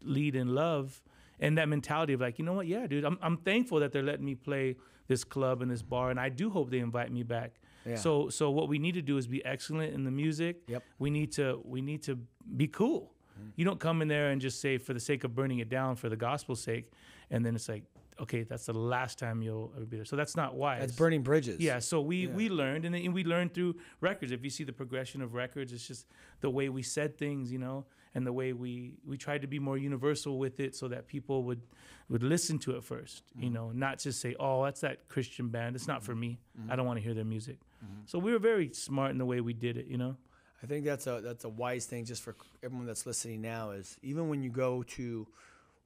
lead in love, and that mentality of like, you know what, yeah, dude, I'm thankful that they're letting me play this club and this bar, and I do hope they invite me back. Yeah. So what we need to do is be excellent in the music. Yep. We need to be cool. Mm-hmm. You don't come in there and just say, for the sake of burning it down, for the gospel's sake, and then it's like, okay, that's the last time you'll ever be there. So that's not wise. That's burning bridges. Yeah, so we learned, and then we learned through records. If you see the progression of records, it's just the way we said things, you know, and the way we tried to be more universal with it so that people would listen to it first, mm-hmm. you know, not just say, oh, that's that Christian band. It's not mm-hmm. for me. Mm-hmm. I don't want to hear their music. Mm-hmm. So we were very smart in the way we did it, you know. I think that's a wise thing just for everyone that's listening now, is even when you go to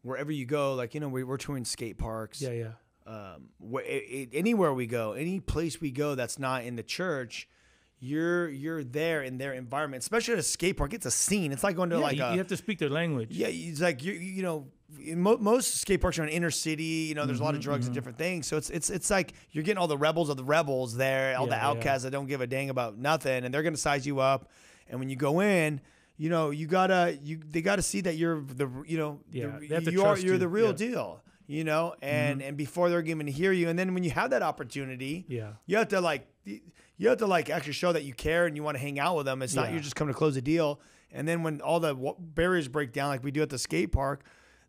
wherever you go, like, you know, we're touring skate parks. Yeah, yeah. Anywhere we go, any place we go that's not in the church, you're there in their environment, especially at a skate park. It's a scene. It's like going to like you have to speak their language. Yeah, it's like you know, most skate parks are in inner city. You know, there's a lot of drugs and different things. So it's like you're getting all the rebels of the rebels there, all the outcasts that don't give a dang about nothing, and they're gonna size you up. And when you go in, you know, they gotta see that you're the, you know, yeah, you're the real deal, you know, and before they're even to hear you. And then when you have that opportunity, yeah, you have to actually show that you care and you want to hang out with them. It's not you're just coming to close a deal. And then when all the barriers break down, like we do at the skate park,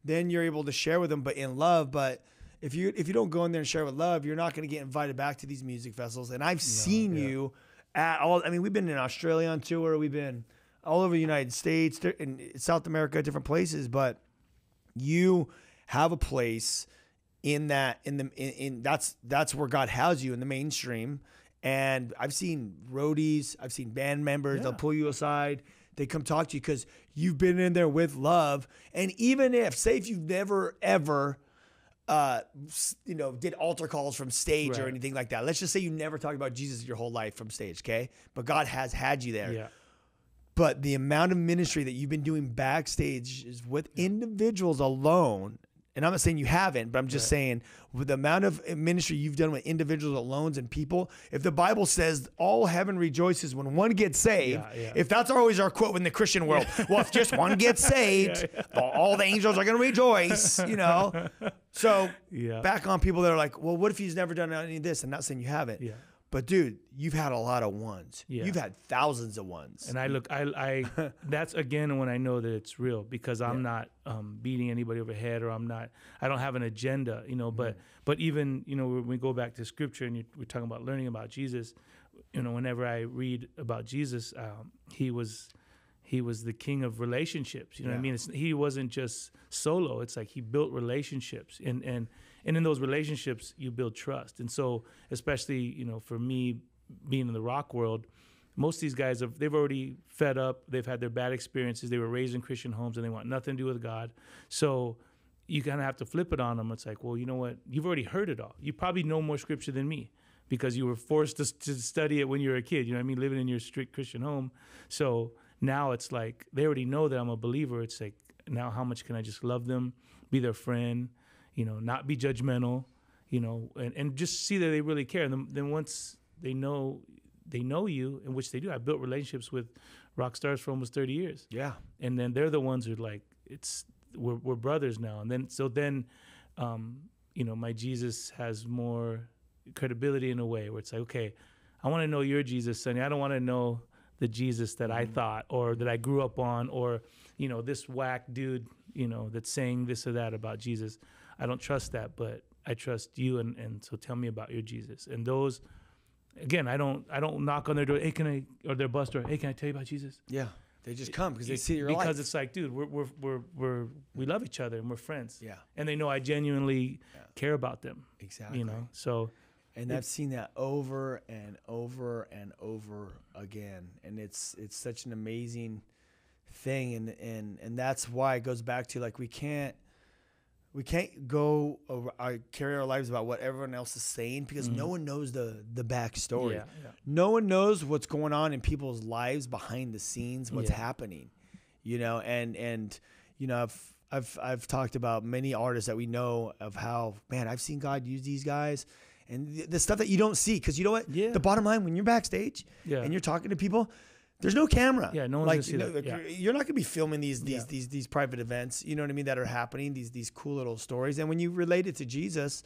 then you're able to share with them, but in love. But if you don't go in there and share with love, you're not going to get invited back to these music festivals. And I've seen you at all. I mean, we've been in Australia on tour. We've been all over the United States, in South America, different places, but you have a place that's where God has you, in the mainstream. And I've seen roadies, I've seen band members, they'll pull you aside, they come talk to you because you've been in there with love. And even if you've never ever you know, did altar calls from stage or anything like that, let's just say you never talked about Jesus your whole life from stage, okay? But God has had you there. Yeah. But the amount of ministry that you've been doing backstage is with individuals alone. And I'm not saying you haven't, but I'm just saying with the amount of ministry you've done with individuals alone and people, if the Bible says all heaven rejoices when one gets saved, if that's always our quote in the Christian world, well, if just one gets saved, all the angels are going to rejoice, you know? So back on people that are like, well, what if he's never done any of this? I'm not saying you haven't. Yeah. But dude, you've had a lot of ones. Yeah. You've had thousands of ones. And I that's again when I know that it's real, because I'm not beating anybody over the head, or I don't have an agenda, you know. But even, you know, when we go back to scripture and we're talking about learning about Jesus, you know, whenever I read about Jesus, he was the king of relationships. You know what I mean? He wasn't just solo. It's like he built relationships, and in those relationships, you build trust. And so, especially, you know, for me being in the rock world, most of these guys, they've already fed up. They've had their bad experiences. They were raised in Christian homes, and they want nothing to do with God. So you kind of have to flip it on them. It's like, well, you know what? You've already heard it all. You probably know more scripture than me, because you were forced to study it when you were a kid, you know what I mean, living in your strict Christian home. So now it's like they already know that I'm a believer. It's like, now how much can I just love them, be their friend, you know, not be judgmental, you know, and just see that they really care. And then once they know you, in which they do. I built relationships with rock stars for almost 30 years. Yeah. And then they're the ones who are like, we're brothers now. And then, you know, my Jesus has more credibility in a way where it's like, okay, I want to know your Jesus, Sonny. I don't want to know the Jesus that I thought, or that I grew up on, or, you know, this whack dude, you know, that's saying this or that about Jesus. I don't trust that, but I trust you, and so tell me about your Jesus. And those, again, I don't knock on their door, hey, can I, or their bus door, hey, can I tell you about Jesus? Yeah. They just come because they see your life. Because it's like, dude, we love each other and we're friends. Yeah. And they know I genuinely care about them. Exactly. You know, so. And I've seen that over and over and over again. And it's such an amazing thing. And that's why it goes back to, like, we can't go over, carry our lives about what everyone else is saying, because no one knows the backstory. Yeah, yeah. No one knows what's going on in people's lives behind the scenes, what's happening, you know. And you know, I've talked about many artists that we know of, how, man, I've seen God use these guys, and the stuff that you don't see, because you know what? Yeah. The bottom line, when you're backstage and you're talking to people, there's no camera. Yeah, no one's gonna see that. You're not gonna be filming these private events. You know what I mean? That are happening. These cool little stories. And when you relate it to Jesus,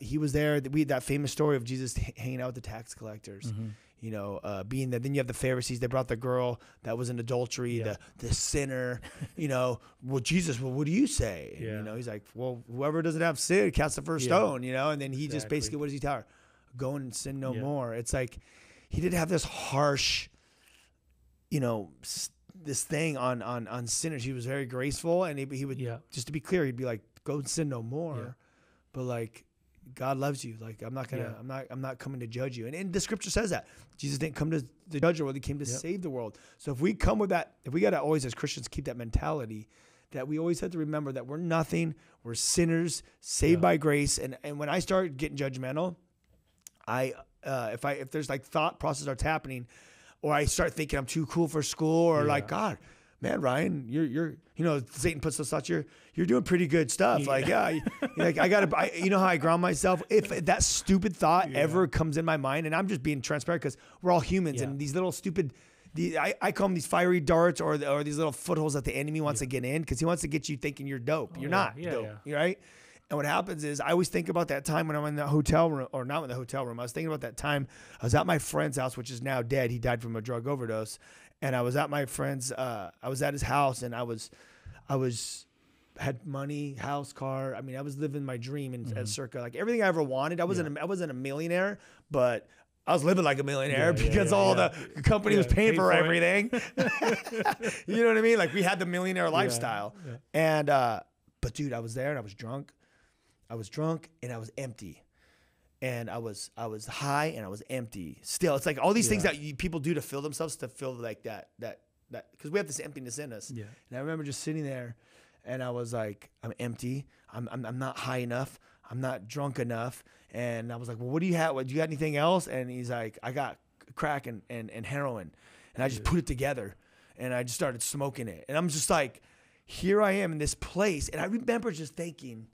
he was there. We had that famous story of Jesus hanging out with the tax collectors. Mm-hmm. You know, being there. Then you have the Pharisees. They brought the girl that was in adultery, the sinner. You know, well, Jesus, well, what do you say? And, you know, he's like, well, whoever doesn't have sin, cast the first stone. You know, and then he just basically, what does he tell her? Go and sin no more. It's like he did have this harsh, you know, this thing on sinners. He was very graceful, and he would, just to be clear, he'd be like, go sin no more. Yeah. But like, God loves you. Like, I'm not coming to judge you. And the scripture says that Jesus didn't come to judge the world. He came to save the world. So if we come with that, if we got to always, as Christians, keep that mentality, that we always have to remember that we're nothing, we're sinners saved by grace. And when I start getting judgmental, if there's like thought process starts happening, or I start thinking I'm too cool for school, or like, God, man, Ryan, you know, Satan puts those thoughts. You're doing pretty good stuff. Like, like I you know how I ground myself. If that stupid thought ever comes in my mind, and I'm just being transparent, because we're all humans, and these little stupid, I call them these fiery darts, or these little footholds that the enemy wants to get in, because he wants to get you thinking you're dope. You're not dope, right? And what happens is, I always think about that time when I'm in the hotel room, or not in the hotel room. I was thinking about that time. I was at my friend's house, which is now dead. He died from a drug overdose. And I was at my friend's, I was at his house, and had money, house, car. I mean, I was living my dream, and circa, like, everything I ever wanted. I wasn't a millionaire, but I was living like a millionaire, because the company was paying for everything. You know what I mean? Like, we had the millionaire lifestyle. Yeah. And, but dude, I was there, and I was drunk and I was empty, and I was high and I was empty still. It's like all these things that people do to fill themselves, to fill like that, because we have this emptiness in us. Yeah. And I remember just sitting there, and I was like, I'm empty. I'm not high enough. I'm not drunk enough. And I was like, well, what do you have? Do you got anything else? And he's like, I got crack and heroin. And I just put it together, and I just started smoking it. And I'm just like, here I am in this place. And I remember just thinking,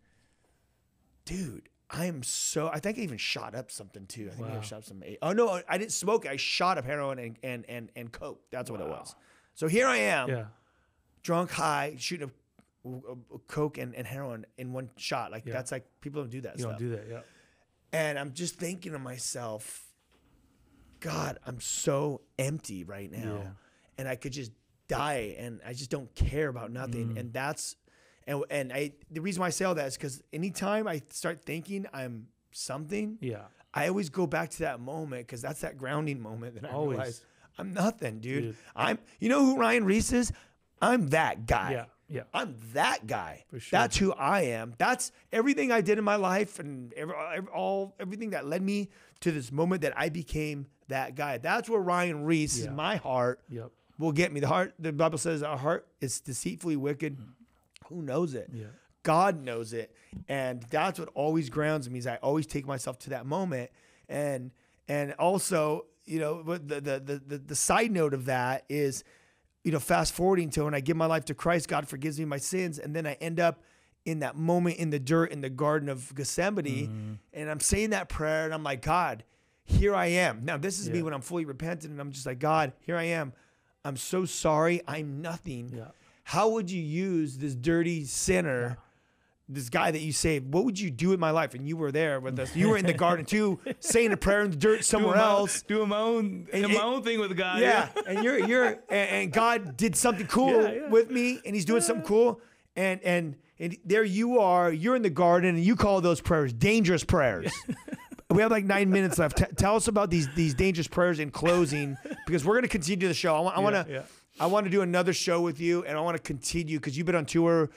dude, I think I even shot up something too. I think I shot up some. Oh no, I didn't smoke. I shot up heroin and coke. That's what it was. So here I am, drunk, high, shooting a coke and heroin in one shot. Like that's like, people don't do that. You don't do that. Yeah. And I'm just thinking to myself, God, I'm so empty right now, and I could just die, and I just don't care about nothing, and that's. And the reason why I say all that is because anytime I start thinking I'm something, I always go back to that moment, because that's that grounding moment that I realize I'm nothing, dude. You know who Ryan Ries is? I'm that guy. Yeah, yeah. I'm that guy. For sure. That's who I am. That's everything I did in my life, and everything that led me to this moment that I became that guy. That's where Ryan Ries, in my heart, will get me. The Bible says our heart is deceitfully wicked. Who knows it? Yeah. God knows it. And that's what always grounds me, is I always take myself to that moment. And also, you know, the side note of that is, you know, fast forwarding to when I give my life to Christ, God forgives me my sins. And then I end up in that moment in the dirt in the Garden of Gethsemane. And I'm saying that prayer, and I'm like, God, here I am. Now, this is me when I'm fully repentant, and I'm just like, God, here I am. I'm so sorry. I'm nothing. Yeah. How would you use this dirty sinner, this guy that you saved? What would you do in my life? And you were there with us. You were in the garden too, saying a prayer in the dirt somewhere else. Doing my own thing with God. Yeah. And and God did something cool with me, and he's doing something cool. And there you are, you're in the garden, and you call those prayers dangerous prayers. We have like 9 minutes left. Tell us about these dangerous prayers in closing, because we're going to continue the show. I want to I want to do another show with you, and I want to continue because you've been on tour,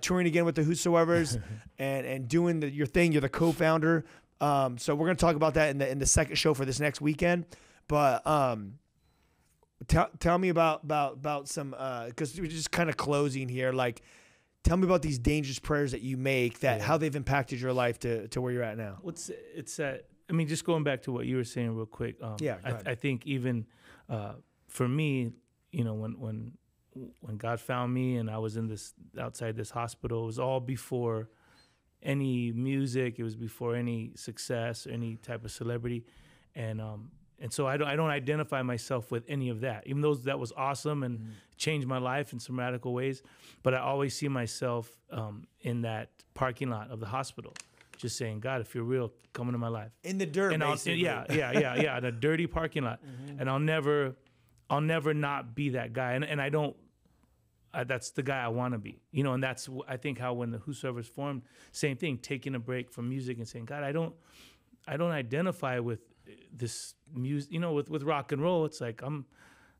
touring again with the Whosoevers, and doing your thing. You're the co-founder, so we're gonna talk about that in the second show for this next weekend. But tell me about some because we're just kind of closing here. Like, tell me about these dangerous prayers that you make, that how they've impacted your life to where you're at now. I mean, just going back to what you were saying real quick. I think even for me, you know, when God found me and I was in this outside this hospital, it was all before any music. It was before any success, any type of celebrity, and so I don't identify myself with any of that. Even though that was awesome and changed my life in some radical ways, but I always see myself in that parking lot of the hospital. Just saying, God, if you're real, come into my life. In the dirt, and basically. In a dirty parking lot. Mm-hmm. And I'll never not be that guy. And I don't, that's the guy I want to be. You know, and that's, I think, how when the Whosoevers formed, same thing, taking a break from music and saying, God, I don't identify with this music, you know, with rock and roll. It's like,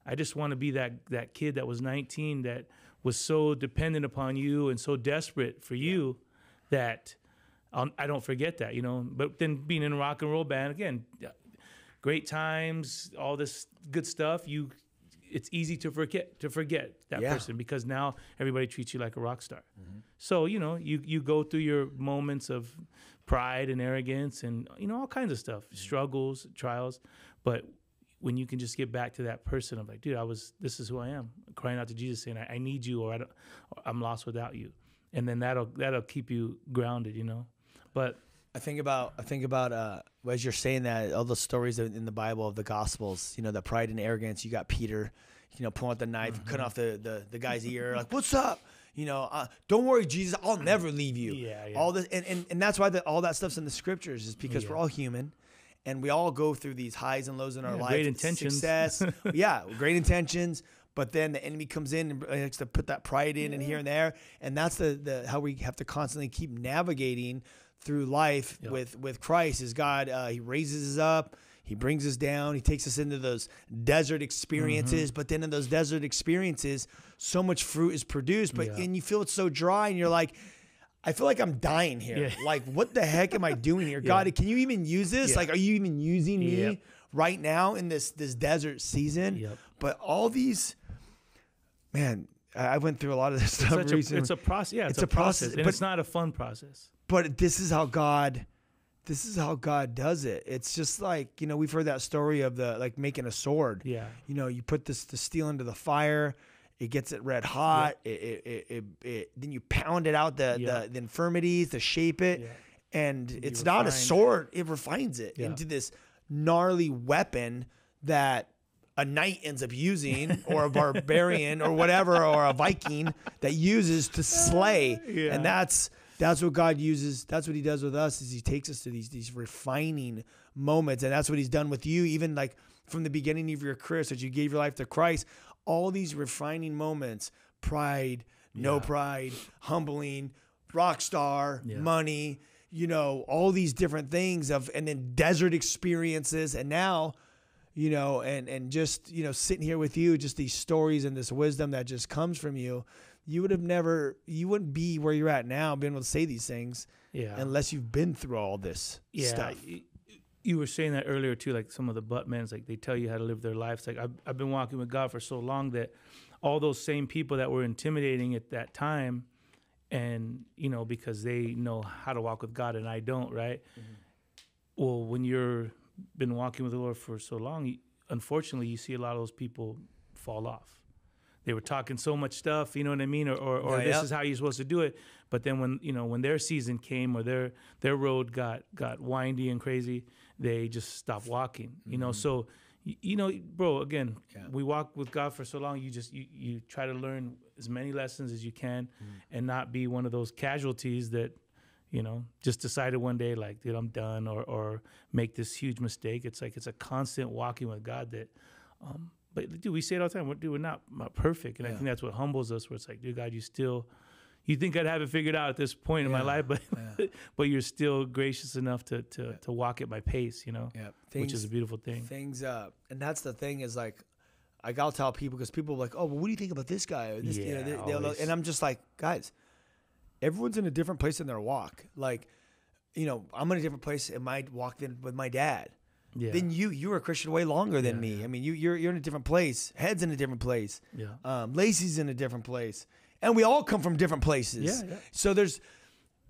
I just want to be that kid that was 19, that was so dependent upon you and so desperate for you that... I don't forget that, you know. But then being in a rock and roll band, again, great times, all this good stuff. It's easy to forget that person because now everybody treats you like a rock star. Mm-hmm. So, you know, you go through your moments of pride and arrogance and, you know, all kinds of stuff, struggles, trials. But when you can just get back to that person of like, dude, this is who I am, crying out to Jesus saying, I need you, or I'm lost without you. And then that'll keep you grounded, you know. But I think about as you're saying that, all the stories in the Bible of the Gospels, you know, the pride and arrogance. You got Peter, you know, pulling out the knife, cutting off the guy's ear, like, "What's up?" You know, "Don't worry, Jesus, I'll never leave you." Yeah. All this, and that's why all that stuff's in the scriptures, is because we're all human, and we all go through these highs and lows in our life. Great intentions, success, great intentions. But then the enemy comes in and likes to put that pride in and here and there, and that's the how we have to constantly keep navigating through life with Christ. Is God? He raises us up, He brings us down, He takes us into those desert experiences. But then in those desert experiences, so much fruit is produced. But and you feel it's so dry, and you're like, I feel like I'm dying here. Yeah. Like, what the heck am I doing here? God, can you even use this? Like, are you even using me right now in this desert season? But all these. Man, I went through a lot of this stuff recently. It's a process. Yeah, it's a process. And it's not a fun process. But this is how God does it. It's just like, you know, we've heard that story of like making a sword. Yeah. You know, you put the steel into the fire, it gets it red hot. Yeah. It then you pound it out the infirmities to shape it, and it's not a sword. It refines it into this gnarly weapon that a knight ends up using, or a barbarian or whatever, or a Viking that uses to slay. Yeah. And that's what God uses. That's what He does with us, is He takes us to these refining moments. And that's what He's done with you. Even like from the beginning of your career, since you gave your life to Christ, all these refining moments, pride, no pride, humbling, rock star, money, you know, all these different things and then desert experiences. And now, you know, and just, you know, sitting here with you, just these stories and this wisdom that just comes from you, you wouldn't be where you're at now, being able to say these things, unless you've been through all this stuff. You were saying that earlier too, like some of the buttmans, like they tell you how to live their lives. Like I've been walking with God for so long that all those same people that were intimidating at that time, and you know, because they know how to walk with God and I don't, right? Mm-hmm. Well, when you're been walking with the Lord for so long, unfortunately, you see a lot of those people fall off. They were talking so much stuff, you know what I mean, or this is how you're supposed to do it. But then when, you know, when their season came or their road got windy and crazy, they just stopped walking. You know, so you know, bro, again, we walk with God for so long. You just you try to learn as many lessons as you can, and not be one of those casualties that, you know, just decided one day, like, dude, I'm done, or make this huge mistake. It's like, it's a constant walking with God that, but dude, we say it all the time, we're not perfect. And I think that's what humbles us, where it's like, dude, God, you think I'd have it figured out at this point in my life, but you're still gracious enough to walk at my pace, you know, which is a beautiful thing. And that's the thing, is like, Like, I'll tell people, because people are like, oh, well, what do you think about this guy? Or this, yeah, you know, they'll, and I'm just like, guys, everyone's in a different place in their walk. Like, you know, I'm in a different place in my walk than with my dad. Yeah. Then you were a Christian way longer than me. I mean, you're in a different place. Head's in a different place. Yeah. Lacey's in a different place. And we all come from different places. Yeah, yeah. So there's,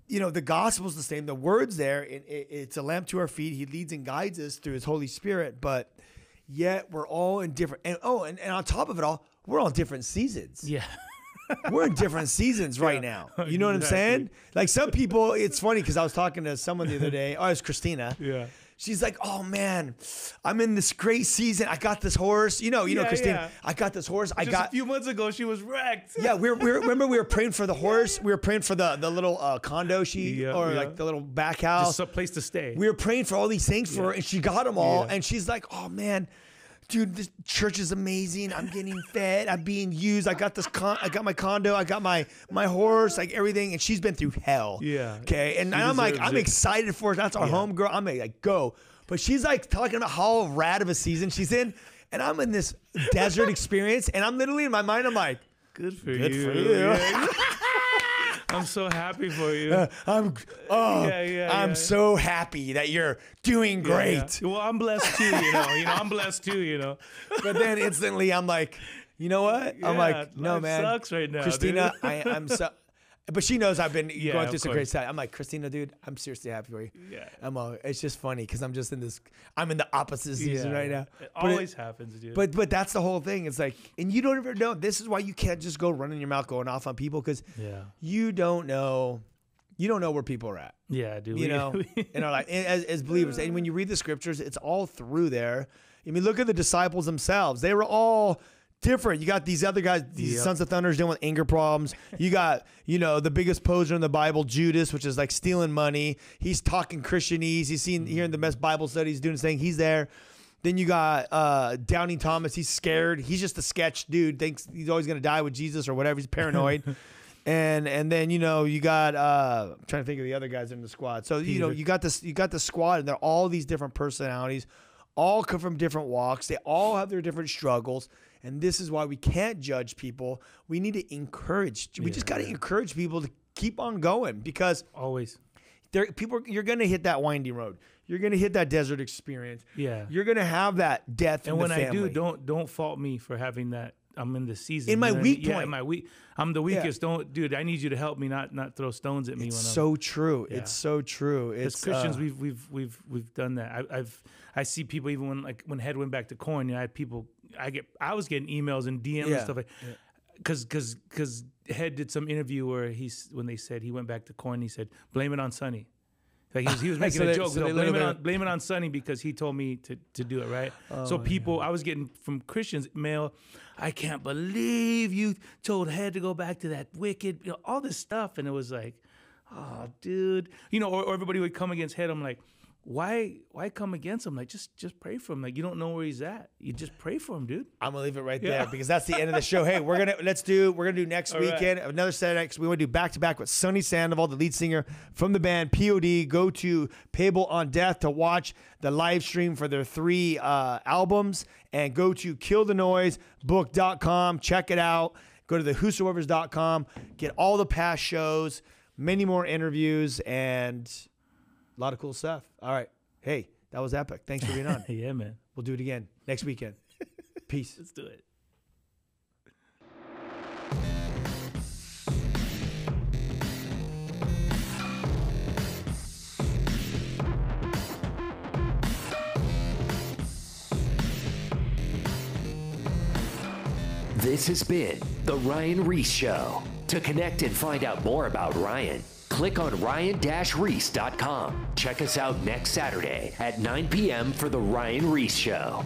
you know, the gospel's the same. The word's there. It's a lamp to our feet. He leads and guides us through his Holy Spirit. But yet we're all in different. And on top of it all, we're all in different seasons. Yeah. We're in different seasons right now. You know what I'm saying? Like, some people, it's funny, because I was talking to someone the other day. Oh, it's Christina. Yeah. She's like, oh, man, I'm in this great season. I got this horse. You know, Christine, I got this horse. Just a few months ago, she was wrecked. Yeah, remember we were praying for the horse. We were praying for the little condo like the little back house. Just a place to stay. We were praying for all these things for her, and she got them all. Yeah. And she's like, oh, man, dude, this church is amazing. I'm getting fed. I'm being used. I got this. I got my condo. I got my horse. Like, everything. And she's been through hell. Yeah. Okay. And I'm like, I'm excited for it. That's our home girl. I'm like, go. But she's like talking about how rad of a season she's in, and I'm in this desert experience, and I'm literally in my mind, I'm like, good for you. Yeah. I'm so happy for you. I'm so happy that you're doing great. Yeah. Well, I'm blessed too, you know. I'm blessed too, you know. But then instantly I'm like, you know what? Yeah, I'm like, no, man. Life sucks right now, Christina, dude. I'm so. But she knows I've been going through some great stuff. I'm like, Christina, dude, I'm seriously happy for you. Yeah. It's just funny, because I'm just in this. I'm in the opposite season right now. It always happens, dude. But that's the whole thing. It's like, and you don't ever know. This is why you can't just go running your mouth going off on people, because you don't know. You don't know where people are at. Yeah, dude. You know, in our life, as believers, and when you read the scriptures, it's all through there. I mean, look at the disciples themselves. They were all different. You got these other guys, these sons of thunders dealing with anger problems. You got, the biggest poser in the Bible, Judas, which is like stealing money. He's talking Christianese. He's hearing the best Bible studies, doing his thing. He's there. Then you got Doubting Thomas. He's scared. He's just a sketch dude. Thinks he's always going to die with Jesus or whatever. He's paranoid. And then, you got, I'm trying to think of the other guys in the squad. So, you got the squad, and they're all these different personalities, all come from different walks. They all have their different struggles. And this is why we can't judge people. We need to encourage. We just got to encourage people to keep on going, because always you're going to hit that windy road. You're going to hit that desert experience. Yeah. You're going to have that death in the family. And when I do, don't fault me for having that. I'm in the season. In my weak point. Yeah, in my weak. I'm the weakest. Yeah. Dude, I need you to help me not throw stones at me. It's so true. Yeah. It's so true. As Christians, we've done that. I see people, even when Head went back to Korn, I had people. I was getting emails and DMs and stuff like, because Head did some interview where when they said he went back to Korn, he said, blame it on Sonny. Like, he was making a joke. So blame it on Sonny, because he told me to do it, right? So people, I was getting from Christians mail, I can't believe you told Head to go back to that wicked, all this stuff. And it was like, oh, dude. Or everybody would come against Head. I'm like, why come against him? Like, just pray for him. Like, you don't know where he's at. You just pray for him, dude. I'm gonna leave it right there, because that's the end of the show. Hey, we're gonna do next weekend, another Saturday. We want to do back-to-back with Sonny Sandoval, the lead singer from the band P.O.D. Go to Payable on Death to watch the live stream for their 3 albums, and go to killthenoisebook.com. Check it out. Go to the whosoevers.com. Get all the past shows, many more interviews, and a lot of cool stuff. All right. Hey, that was epic. Thanks for being on. Yeah, man. We'll do it again next weekend. Peace. Let's do it. This has been The Ryan Ries Show. To connect and find out more about Ryan, click on ryan-reese.com. Check us out next Saturday at 9 p.m. for The Ryan Ries Show.